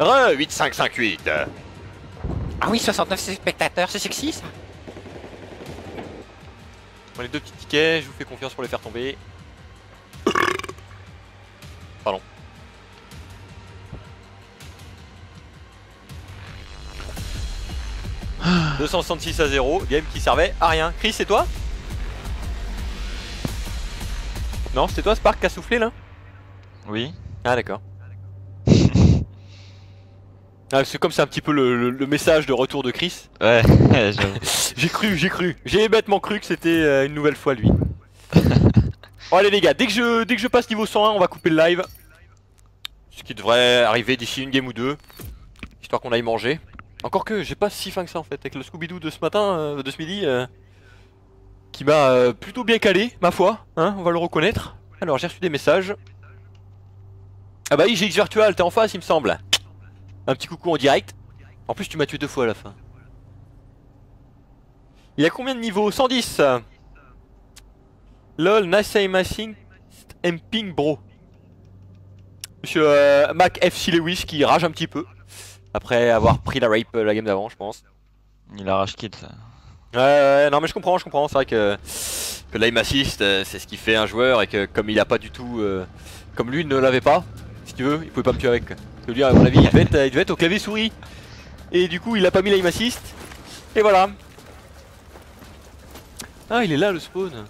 Re 8558! Ah oui, 69 spectateurs, c'est sexy ça! Bon, les deux petits tickets, je vous fais confiance pour les faire tomber. Pardon. Ah. 266-0, game qui servait à rien. Chris, c'est toi? Non, c'était toi Spark qui a soufflé là? Oui. Ah d'accord. Ah, c'est comme c'est un petit peu le message de retour de Chris. Ouais, j'ai cru. J'ai bêtement cru que c'était une nouvelle fois lui. Bon allez les gars, dès que je passe niveau 101, on va couper le live. Ce qui devrait arriver d'ici une game ou deux, histoire qu'on aille manger. Encore que j'ai pas si faim que ça en fait, avec le Scooby-Doo de ce matin, de ce midi, qui m'a plutôt bien calé, ma foi, hein, on va le reconnaître. Alors j'ai reçu des messages. Ah bah IGX Virtual, t'es en face il me semble. Un petit coucou en direct. En plus tu m'as tué deux fois à la fin. Il y a combien de niveaux? 110. Lol, nice aim amping bro. Monsieur Mac F.C. Lewis qui rage un petit peu. Après avoir pris la rape la game d'avant, je pense. Il a rage kill ça. Ouais, non mais je comprends, c'est vrai que l'aim assist c'est ce qui fait un joueur et que comme il a pas du tout, comme lui il ne l'avait pas, si tu veux, il pouvait pas me tuer avec. Parce que lui à mon avis il devait être au clavier souris. Et du coup il a pas mis l'aim assist, et voilà. Ah il est là le spawn.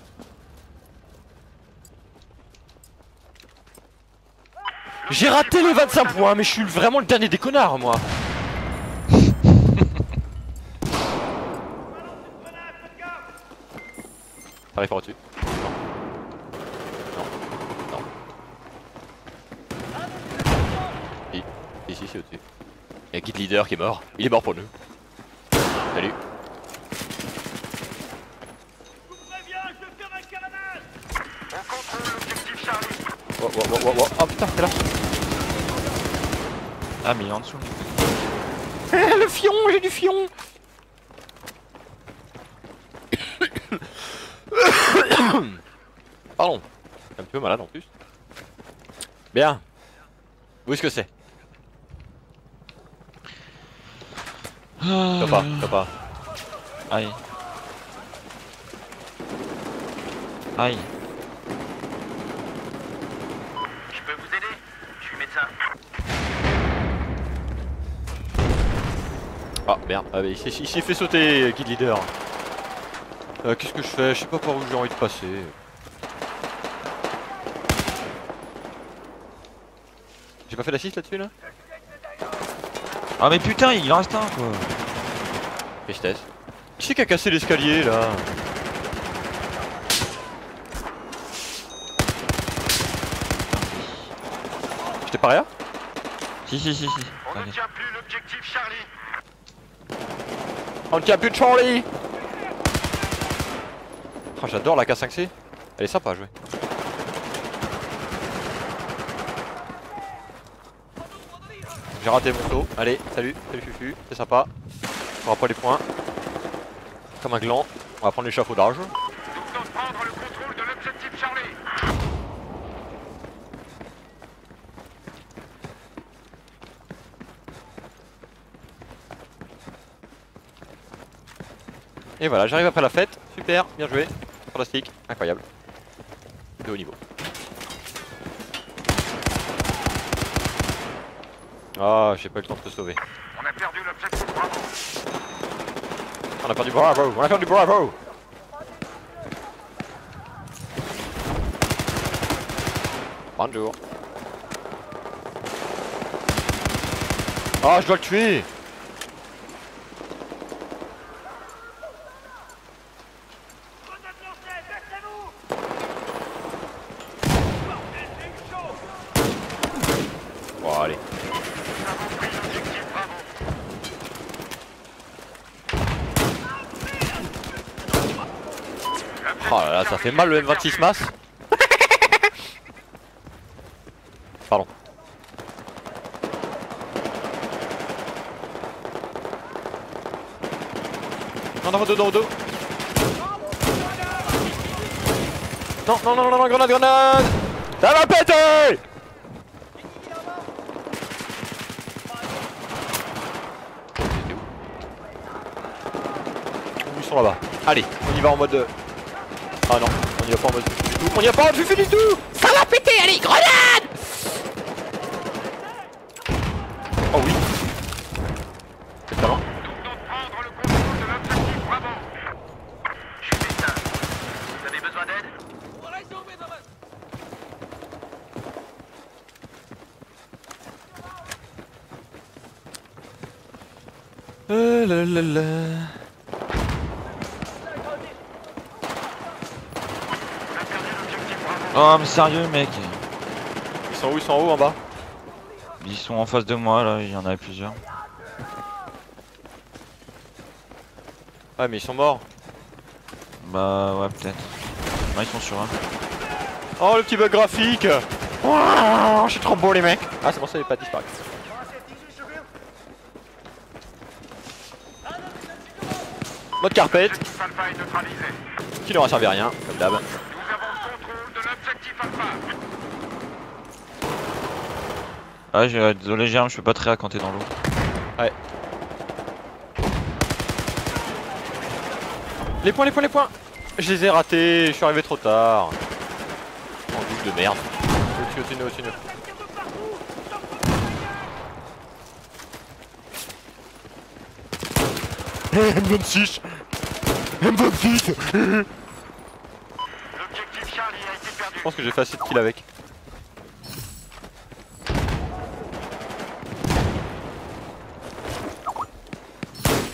J'ai raté les 25 points mais je suis vraiment le dernier des connards moi. T'arrives par au-dessus. Non. Si, c'est au-dessus. Il y a Guild Leader qui est mort. Il est mort pour nous. Salut. Oh putain, t'es là. Ah mais il est en dessous. Le fion, j'ai du fion. Pardon, un petit peu malade en plus. Bien. Où est-ce que c'est? Copa. Aïe. Aïe. Je peux vous aider? Je suis médecin. Ah merde, ah, mais il s'est fait sauter Guild Leader. Qu'est-ce que je fais? Je sais pas par où j'ai envie de passer. J'ai pas fait d'assist là-dessus là? Ah mais putain il en reste un quoi. Tristesse. Qui c'est qui a cassé l'escalier là? J'étais pas rien? Si. On ne tient plus l'objectif Charlie. On ne tient plus de Charlie. Oh, j'adore la K5C, elle est sympa à jouer. J'ai raté mon saut, allez, salut Fufu, c'est sympa. On va prendre les points. Comme un gland, on va prendre l'échafaudage. Et voilà, j'arrive après la fête, super, bien joué. Fantastique, incroyable, de haut niveau. Ah, j'ai pas eu le temps de te sauver. On a perdu l'objectif, bravo. On a perdu bravo. Bonjour. Ah, je dois le tuer. Ça fait mal le M26 Mass. Pardon. Non, dans le dos. Non, grenade. Ça va péter. Où ils sont là-bas? Allez, on y va en mode... Ah non, on y va pas en mode fufu du tout, on y va pas en fufu du tout. Ça va péter, allez, grenade. Oh oui. C'est talent. Vous avez besoin d'aide? Oh mais sérieux mec. Ils sont où? Ils sont en haut, en bas? Ils sont en face de moi là, il y en avait plusieurs. Ah mais ils sont morts. Bah ouais peut-être. Non ils sont sur un. Oh le petit bug graphique. Oh, je suis trop beau les mecs. Ah c'est pour ça qu'il n'est pas disparu. Mode carpette. Qui n'aura servi à rien, comme d'hab. Ah, désolé Jérém, je peux pas te raconter dans l'eau. Ouais. Les points, les points, les points. Je les ai ratés, je suis arrivé trop tard. En double de merde. Au-dessus, au-dessus, au-dessus. M26 M26. L'objectif Charlie a été perdu. Je pense que j'ai fait assez de kills avec.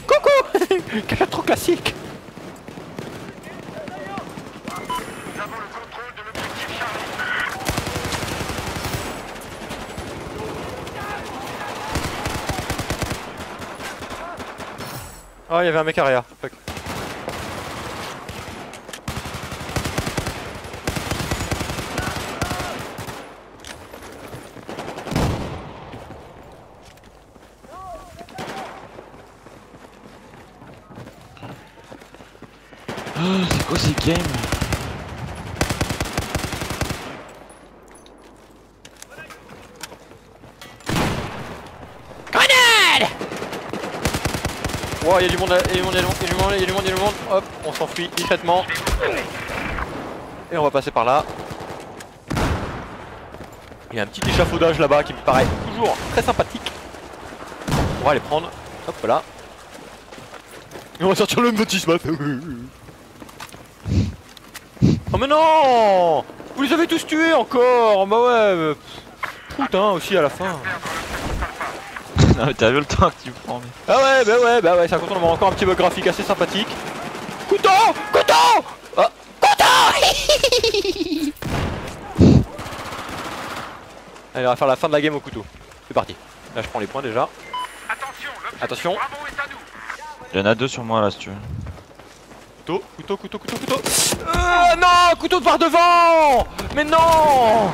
Coucou. Quelqu'un trop classique. Nous avons le contrôle de l'objectif Charlie. Oh, il y avait un mec arrière, fuck. Oh, c'est quoi ces games? Wow, y'a du monde, y'a du monde, hop, on s'enfuit discrètement. Et on va passer par là. Il y a un petit échafaudage là-bas qui me paraît toujours très sympathique. On va les prendre, hop là. Et on va sortir le M26. Oh mais non! Vous les avez tous tués encore! Bah ouais, putain aussi à la fin. Non mais t'as vu le temps que tu prends mais... Ah ouais bah ouais c'est un contour, on aura encore un petit bug graphique assez sympathique. Couteau. Couteau. Ah. Couteau. Allez, on va faire la fin de la game au couteau. C'est parti. Là je prends les points déjà. Attention. Il y en a deux sur moi là si tu veux. Couteau, couteau, couteau, couteau, couteau. Non. Couteau de par devant. Mais non.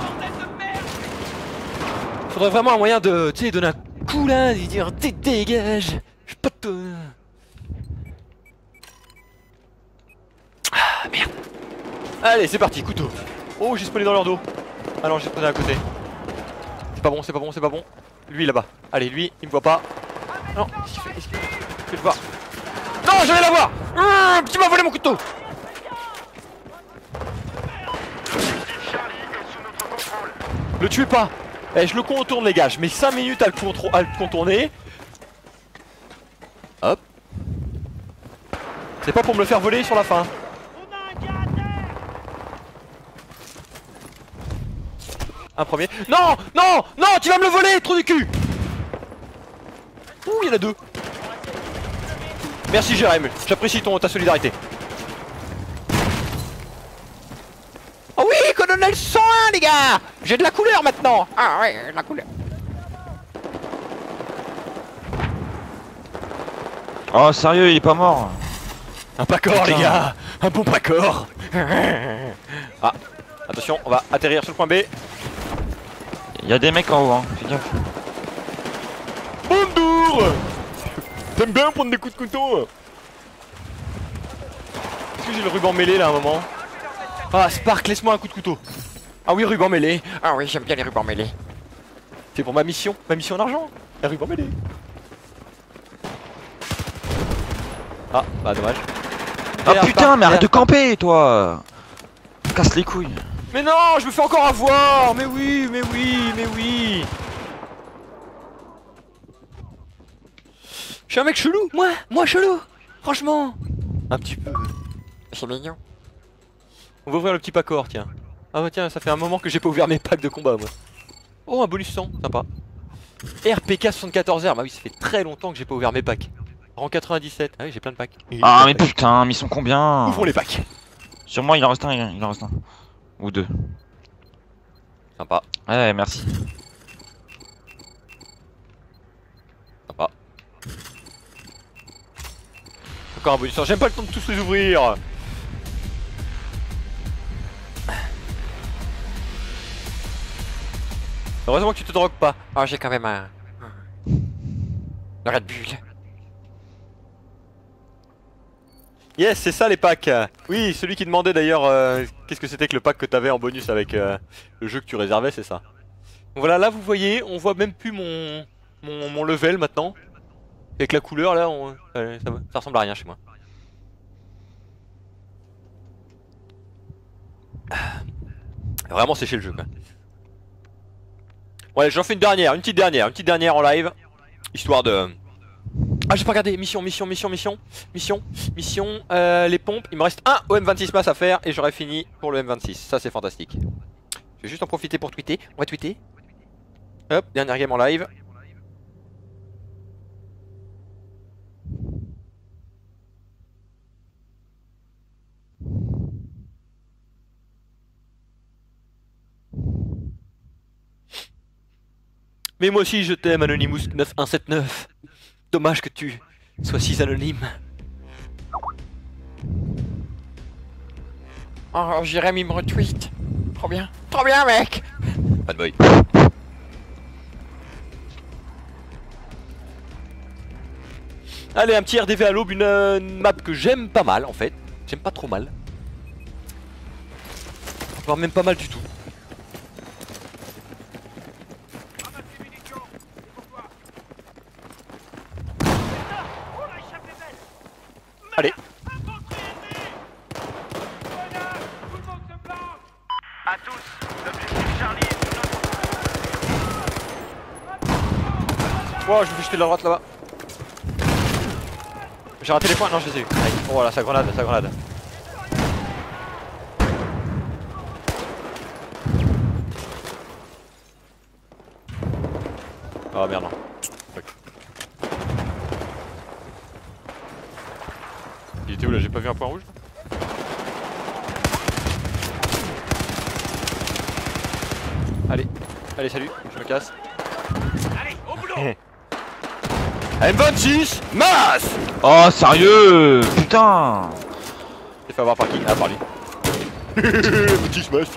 Faudrait vraiment un moyen de, tu sais, donner un coup là, il dit dégage, je peux te. Ah merde. Allez, c'est parti, couteau. Oh, j'ai spawné dans leur dos. Ah non, j'ai spawné à côté. C'est pas bon, c'est pas bon, c'est pas bon. Lui là-bas. Allez, lui, il me voit pas. Non, qu'est-ce qu'il fait le voir. Non, je vais l'avoir. Tu m'as volé mon couteau. Le tuez pas. Eh, je le contourne les gars, je mets 5 minutes à le contourner. Hop. C'est pas pour me le faire voler sur la fin. Un premier. Non, non, non, tu vas me le voler, trou du cul. Ouh, il y en a deux. Merci Jérém, j'apprécie ta solidarité. Oh oui, colonel 101 les gars. J'ai de la couleur maintenant. Ah ouais, de la couleur. Oh sérieux, il est pas mort. Un pacor les gars. Un bon pacor. Ah, attention, on va atterrir sur le point B. Il y a des mecs en haut, hein, fais gaffe. Bonjour. T'aimes bien prendre des coups de couteau? Est-ce que j'ai le ruban mêlé là à un moment? Ah, Spark, laisse-moi un coup de couteau. Ah oui, ruban mêlé. Ah oui, j'aime bien les rubans mêlés. C'est pour ma mission en argent. Les rubans mêlés. Ah, bah dommage. Ah putain, mais arrête de camper, toi. Casse les couilles. Mais non, je me fais encore avoir. Mais oui, mais oui, mais oui. Je suis un mec chelou, moi chelou. Franchement. Un petit peu. C'est mignon. On va ouvrir le petit pacor, tiens. Ah bah tiens, ça fait un moment que j'ai pas ouvert mes packs de combat moi. Oh, un bonus 100, sympa. RPK74R, bah oui, ça fait très longtemps que j'ai pas ouvert mes packs. Rang 97, ah oui, j'ai plein de packs. Ah mais putain, mais ils sont combien? Ouvrons les packs. Sur moi, il en reste un, Ou deux. Sympa. Ouais, merci. Sympa. Encore un bonus 100, j'aime pas le temps de tous les ouvrir. Heureusement que tu te drogues pas. Oh, j'ai quand même un... Le Red Bull. Yes, c'est ça les packs. Oui, celui qui demandait d'ailleurs qu'est-ce que c'était que le pack que t'avais en bonus avec le jeu que tu réservais, c'est ça. Voilà, là vous voyez, on voit même plus mon level maintenant. Avec la couleur là, ça ressemble à rien chez moi. Vraiment séché le jeu quoi. Ouais, j'en fais une petite dernière en live. Histoire de... Ah, j'ai pas regardé, mission, les pompes, il me reste un M26 Mass à faire et j'aurai fini pour le M26, ça c'est fantastique. Je vais juste en profiter pour tweeter, on va tweeter. Hop, dernière game en live. Mais moi aussi je t'aime Anonymous 9179. Dommage que tu sois si anonyme. Oh, Jérém il me retweet. Trop bien mec. Bad boy. Allez, un petit RDV à l'aube, une map que j'aime pas mal en fait. J'aime pas trop mal. Voire même pas mal du tout. Allez. À tous, l'objectif Charlie est sous notre... Wow, je me fais jeter de la droite là-bas. J'ai raté les points, non je les ai eu. Oh voilà, sa grenade. Oh merde non. Il était où là? J'ai pas vu un point rouge. Allez, allez salut, je me casse. Allez, au boulot. M26 Mass. Oh sérieux, putain. T'es fait avoir par qui? Ah par lui. M26 Mass.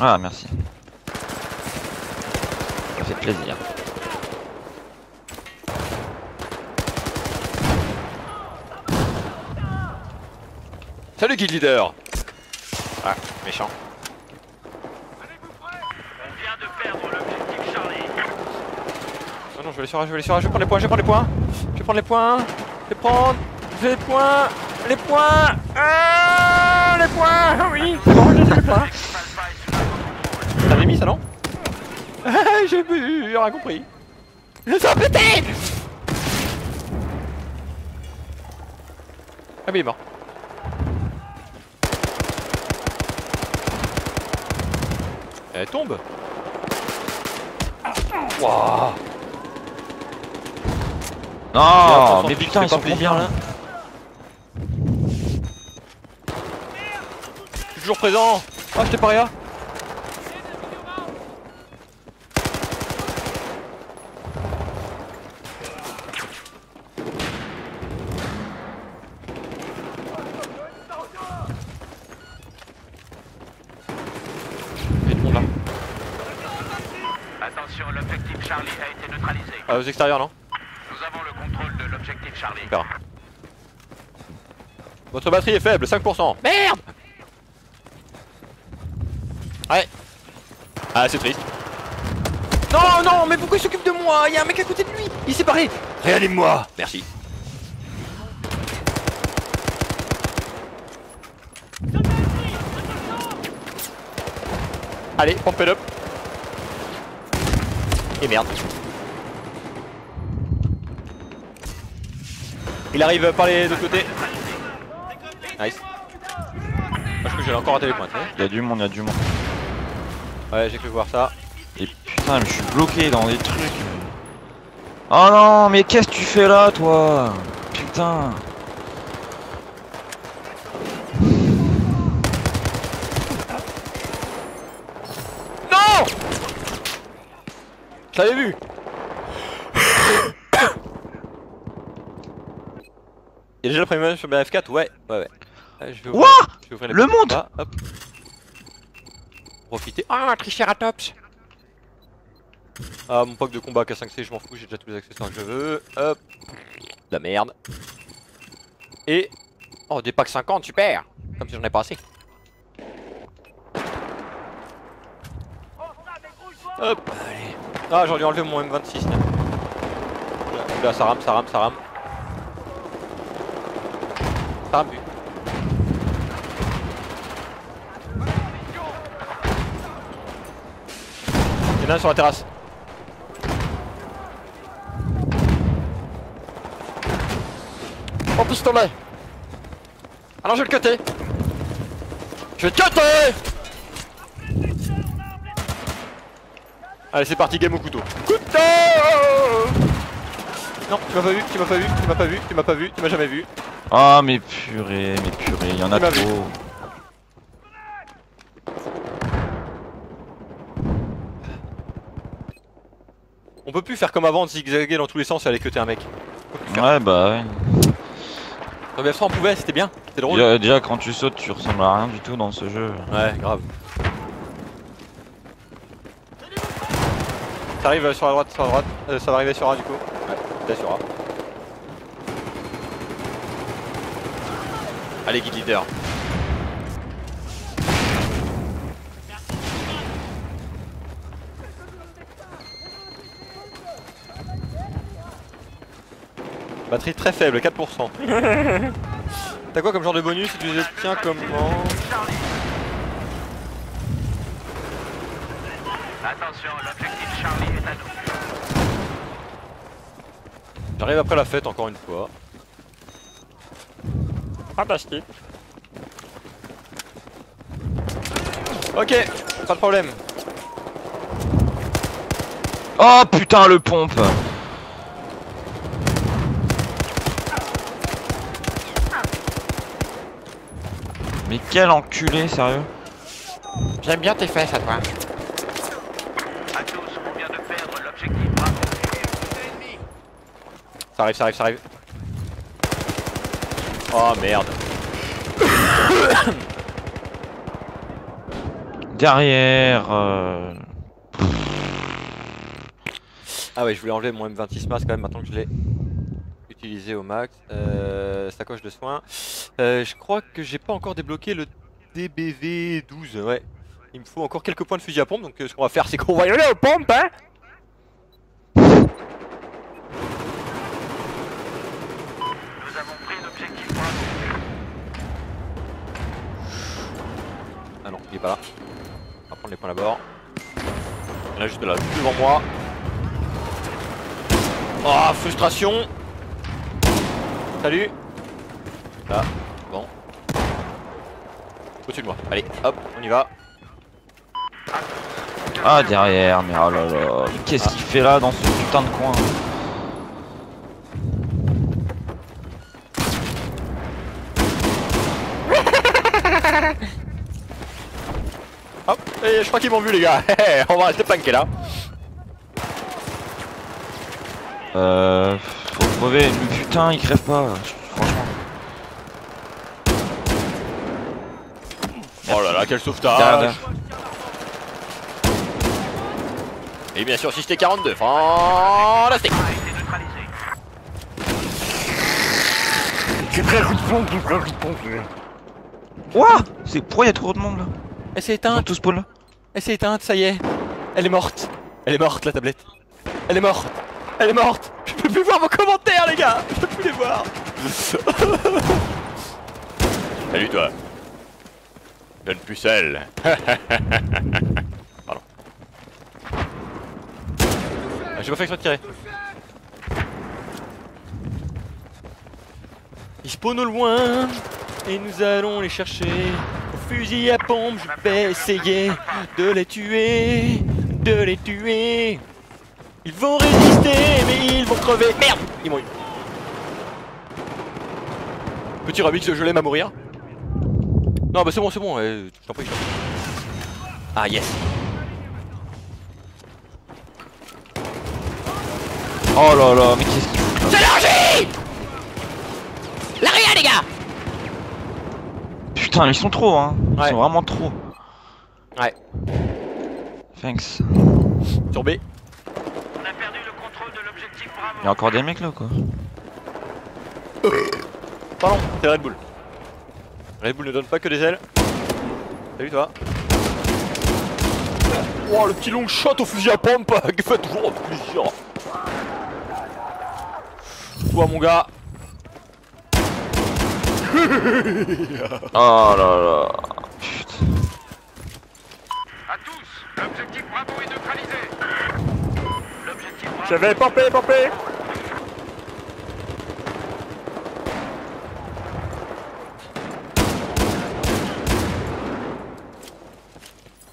Ah merci. Ça fait plaisir. Salut Guild Leader. Ah, méchant. On vient de perdre l'objectif Charlie. Oh non, je vais les surrager, je vais prendre les points. Ah, les points, oui. Bon, j'ai les points. T'avais mis ça non? J'ai bu, j'aurais compris. Ça a pété. Ah mais il est mort. Elle tombe. Wouah. Non, mais putain, ils sont combien là? Je suis toujours présent. Ah, j'étais pas rien. Aux extérieurs non? Nous avons le contrôle de l'objectif Charlie. Super. Votre batterie est faible, 5%. Merde. Ouais. Ah c'est triste. Non non mais pourquoi il s'occupe de moi? Il y a un mec à côté de lui. Il s'est barré. Réanime-moi. Merci. Allez, pompe it up. Et merde. Il arrive par les deux côtés. Nice. Je crois que j'allais encore rater les pointes. Y'a du monde. Ouais, j'ai cru voir ça. Et putain, mais je suis bloqué dans des trucs. Oh non, mais qu'est-ce que tu fais là, toi? Putain. Non! Je l'avais vu. Y'a déjà le premier match sur BF4, ouais. Wouah! Le monde! Là, hop. Profitez. Ah, un triceratops! Ah, mon pack de combat K5C, je m'en fous, j'ai déjà tous les accessoires que je veux. Hop. La merde. Et. Oh, des packs 50, super! Comme si j'en ai pas assez. Hop, allez. Ah, j'aurais dû enlever mon M26 là. Là, ça rame, ça rame, ça rame. Ça rame, vu. Il y en a un sur la terrasse. Oh, pousse ton lait. Ah non, je vais le cutter. Je vais te cutter. Allez, c'est parti, game au couteau. Couteau. Non, tu m'as pas vu, tu m'as pas vu, tu m'as pas vu, tu m'as pas vu, tu m'as jamais vu. Ah, mais purée, il y en a trop. On peut plus faire comme avant, de zigzaguer dans tous les sens et aller cuter un mec. Ouais, bah ouais. Non, mais ça, on pouvait, c'était bien, c'était drôle. Déjà, quand tu sautes, tu ressembles à rien du tout dans ce jeu. Ouais, grave. Ça arrive sur la droite, ça va arriver sur A du coup. T'assurera. Allez, Guild Leader. Batterie très faible, 4%. T'as quoi comme genre de bonus si tu les obtiens comment? Attention, l'objectif Charlie est à nous. J'arrive après la fête encore une fois. Fantastique. Ok, pas de problème. Oh putain, le pompe. Mais quel enculé, sérieux. J'aime bien tes fesses à toi. Ça arrive, ça arrive, ça arrive. Oh merde. Derrière. Ah ouais, je voulais enlever mon M26 Mass quand même maintenant que je l'ai utilisé au max. Sacoche de soins. Je crois que j'ai pas encore débloqué le DBV-12. Ouais. Il me faut encore quelques points de fusil à pompe. Donc ce qu'on va faire, c'est qu'on va y aller aux pompes, hein. Ah non, il est pas là. On va prendre les points d'abord. Il y en a juste de là, devant moi. Oh, frustration. Salut. Là, bon. Au-dessus de moi. Allez, hop, on y va. Ah, derrière, mais oh là là. Qu'est-ce qu'il fait là dans ce putain de coin? Hop, et je crois qu'ils m'ont vu les gars, on va rester planqué là. Faut crever, mais putain ils crèvent pas, franchement. Oh là là, quel sauvetage. Derrière. Et bien sûr, si c'était 42, fantastique. C'est très coup de pompe, Ouah, c'est pourquoi y'a trop de monde là? Elle s'est éteinte. Tout spawn là. Elle s'est éteinte, ça y est. Elle est morte. Elle est morte la tablette. Elle est morte. Elle est morte. Je peux plus voir vos commentaires les gars. Je peux plus les voir. Salut toi. Donne pucelle. Pardon. J'ai pas fait exprès de tirer. Ils spawnent au loin. Et nous allons les chercher. Fusil à pompe, je vais essayer de les tuer, Ils vont résister, mais ils vont crever. Merde, ils m'ont eu. Petit remix, je l'aime à mourir. Non, bah c'est bon, je t'en prie. Ah yes. Oh là là, mais qu'est-ce qu'il fout là? C'est l'orgie. L'arrière les gars. Putain, ils sont trop, hein. Ils sont vraiment trop. Ouais. Thanks. Sur B. On a perdu le contrôle de l'objectif Bravo. Y'a encore des mecs là ou quoi? Pardon, c'est Red Bull. Red Bull ne donne pas que des ailes. Salut toi. Oh, le petit long shot au fusil à pompe qui fait toujours plaisir. Toi mon gars. Oh là là. Putain. À tous, l'objectif Bravo est neutralisé. L'objectif Bravo. Je vais pomper, pomper.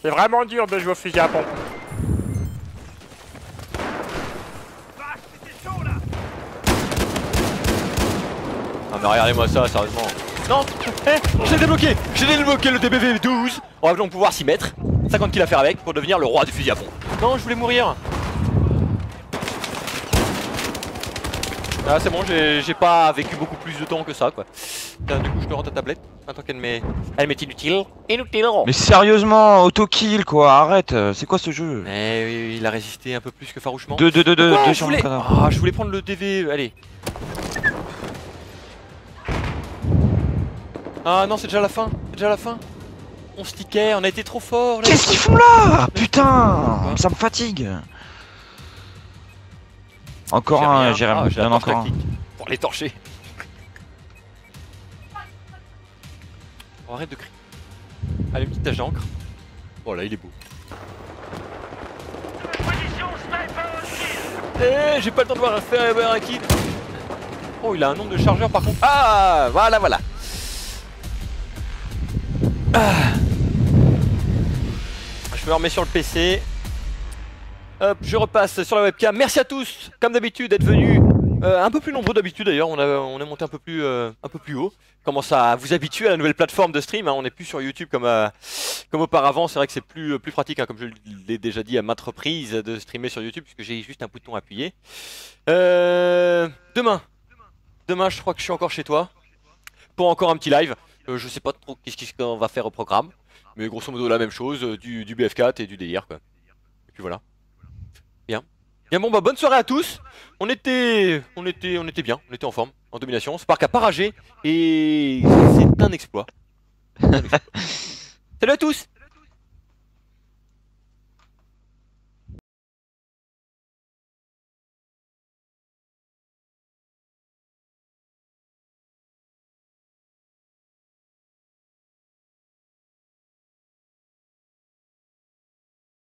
C'est vraiment dur de jouer au fusil à pompe. Non mais regardez-moi ça, sérieusement. Non, j'ai débloqué. J'ai débloqué le DBV-12. On va donc pouvoir s'y mettre. 50 kills à faire avec pour devenir le roi du fusil à pompe. Non, je voulais mourir. Ah c'est bon, j'ai pas vécu beaucoup plus de temps que ça quoi. Du coup je me rends ta tablette, en tant qu'elle m'est inutile. Mais sérieusement, auto-kill quoi, arrête, c'est quoi ce jeu? Eh oui, il a résisté un peu plus que farouchement. Deux sur le canard. Ah, je voulais prendre le DV, allez. Ah non, c'est déjà la fin, c'est déjà la fin. On se tiquait, on a été trop fort. Qu'est-ce qu'ils font là? Putain, ça me fatigue. Encore un, Jérém, j'en ai encore un. Pour les torcher. Oh, arrête de crier. Allez, une petite tâche d'encre. Oh là, il est beau. Eh, j'ai pas le temps de voir faire un kill. Oh, il a un nombre de chargeurs par contre. Ah, voilà, voilà. Ah. Je me remets sur le PC. Hop, je repasse sur la webcam. Merci à tous, comme d'habitude, d'être venus un peu plus nombreux d'habitude d'ailleurs. On est monté un peu plus haut. Je commence à vous habituer à la nouvelle plateforme de stream. Hein. On n'est plus sur YouTube comme auparavant. C'est vrai que c'est plus pratique, hein, comme je l'ai déjà dit à maintes reprises, de streamer sur YouTube puisque j'ai juste un bouton à appuyer. Demain, je crois que je suis encore chez toi pour encore un petit live. Je sais pas trop qu'est-ce qu'on va faire au programme, mais grosso modo la même chose, du BF4 et du délire quoi. Et puis voilà. Bien bon bah bonne soirée à tous. On était bien, on était en forme, en domination. Spark a pas ragé et c'est un exploit. Salut à tous.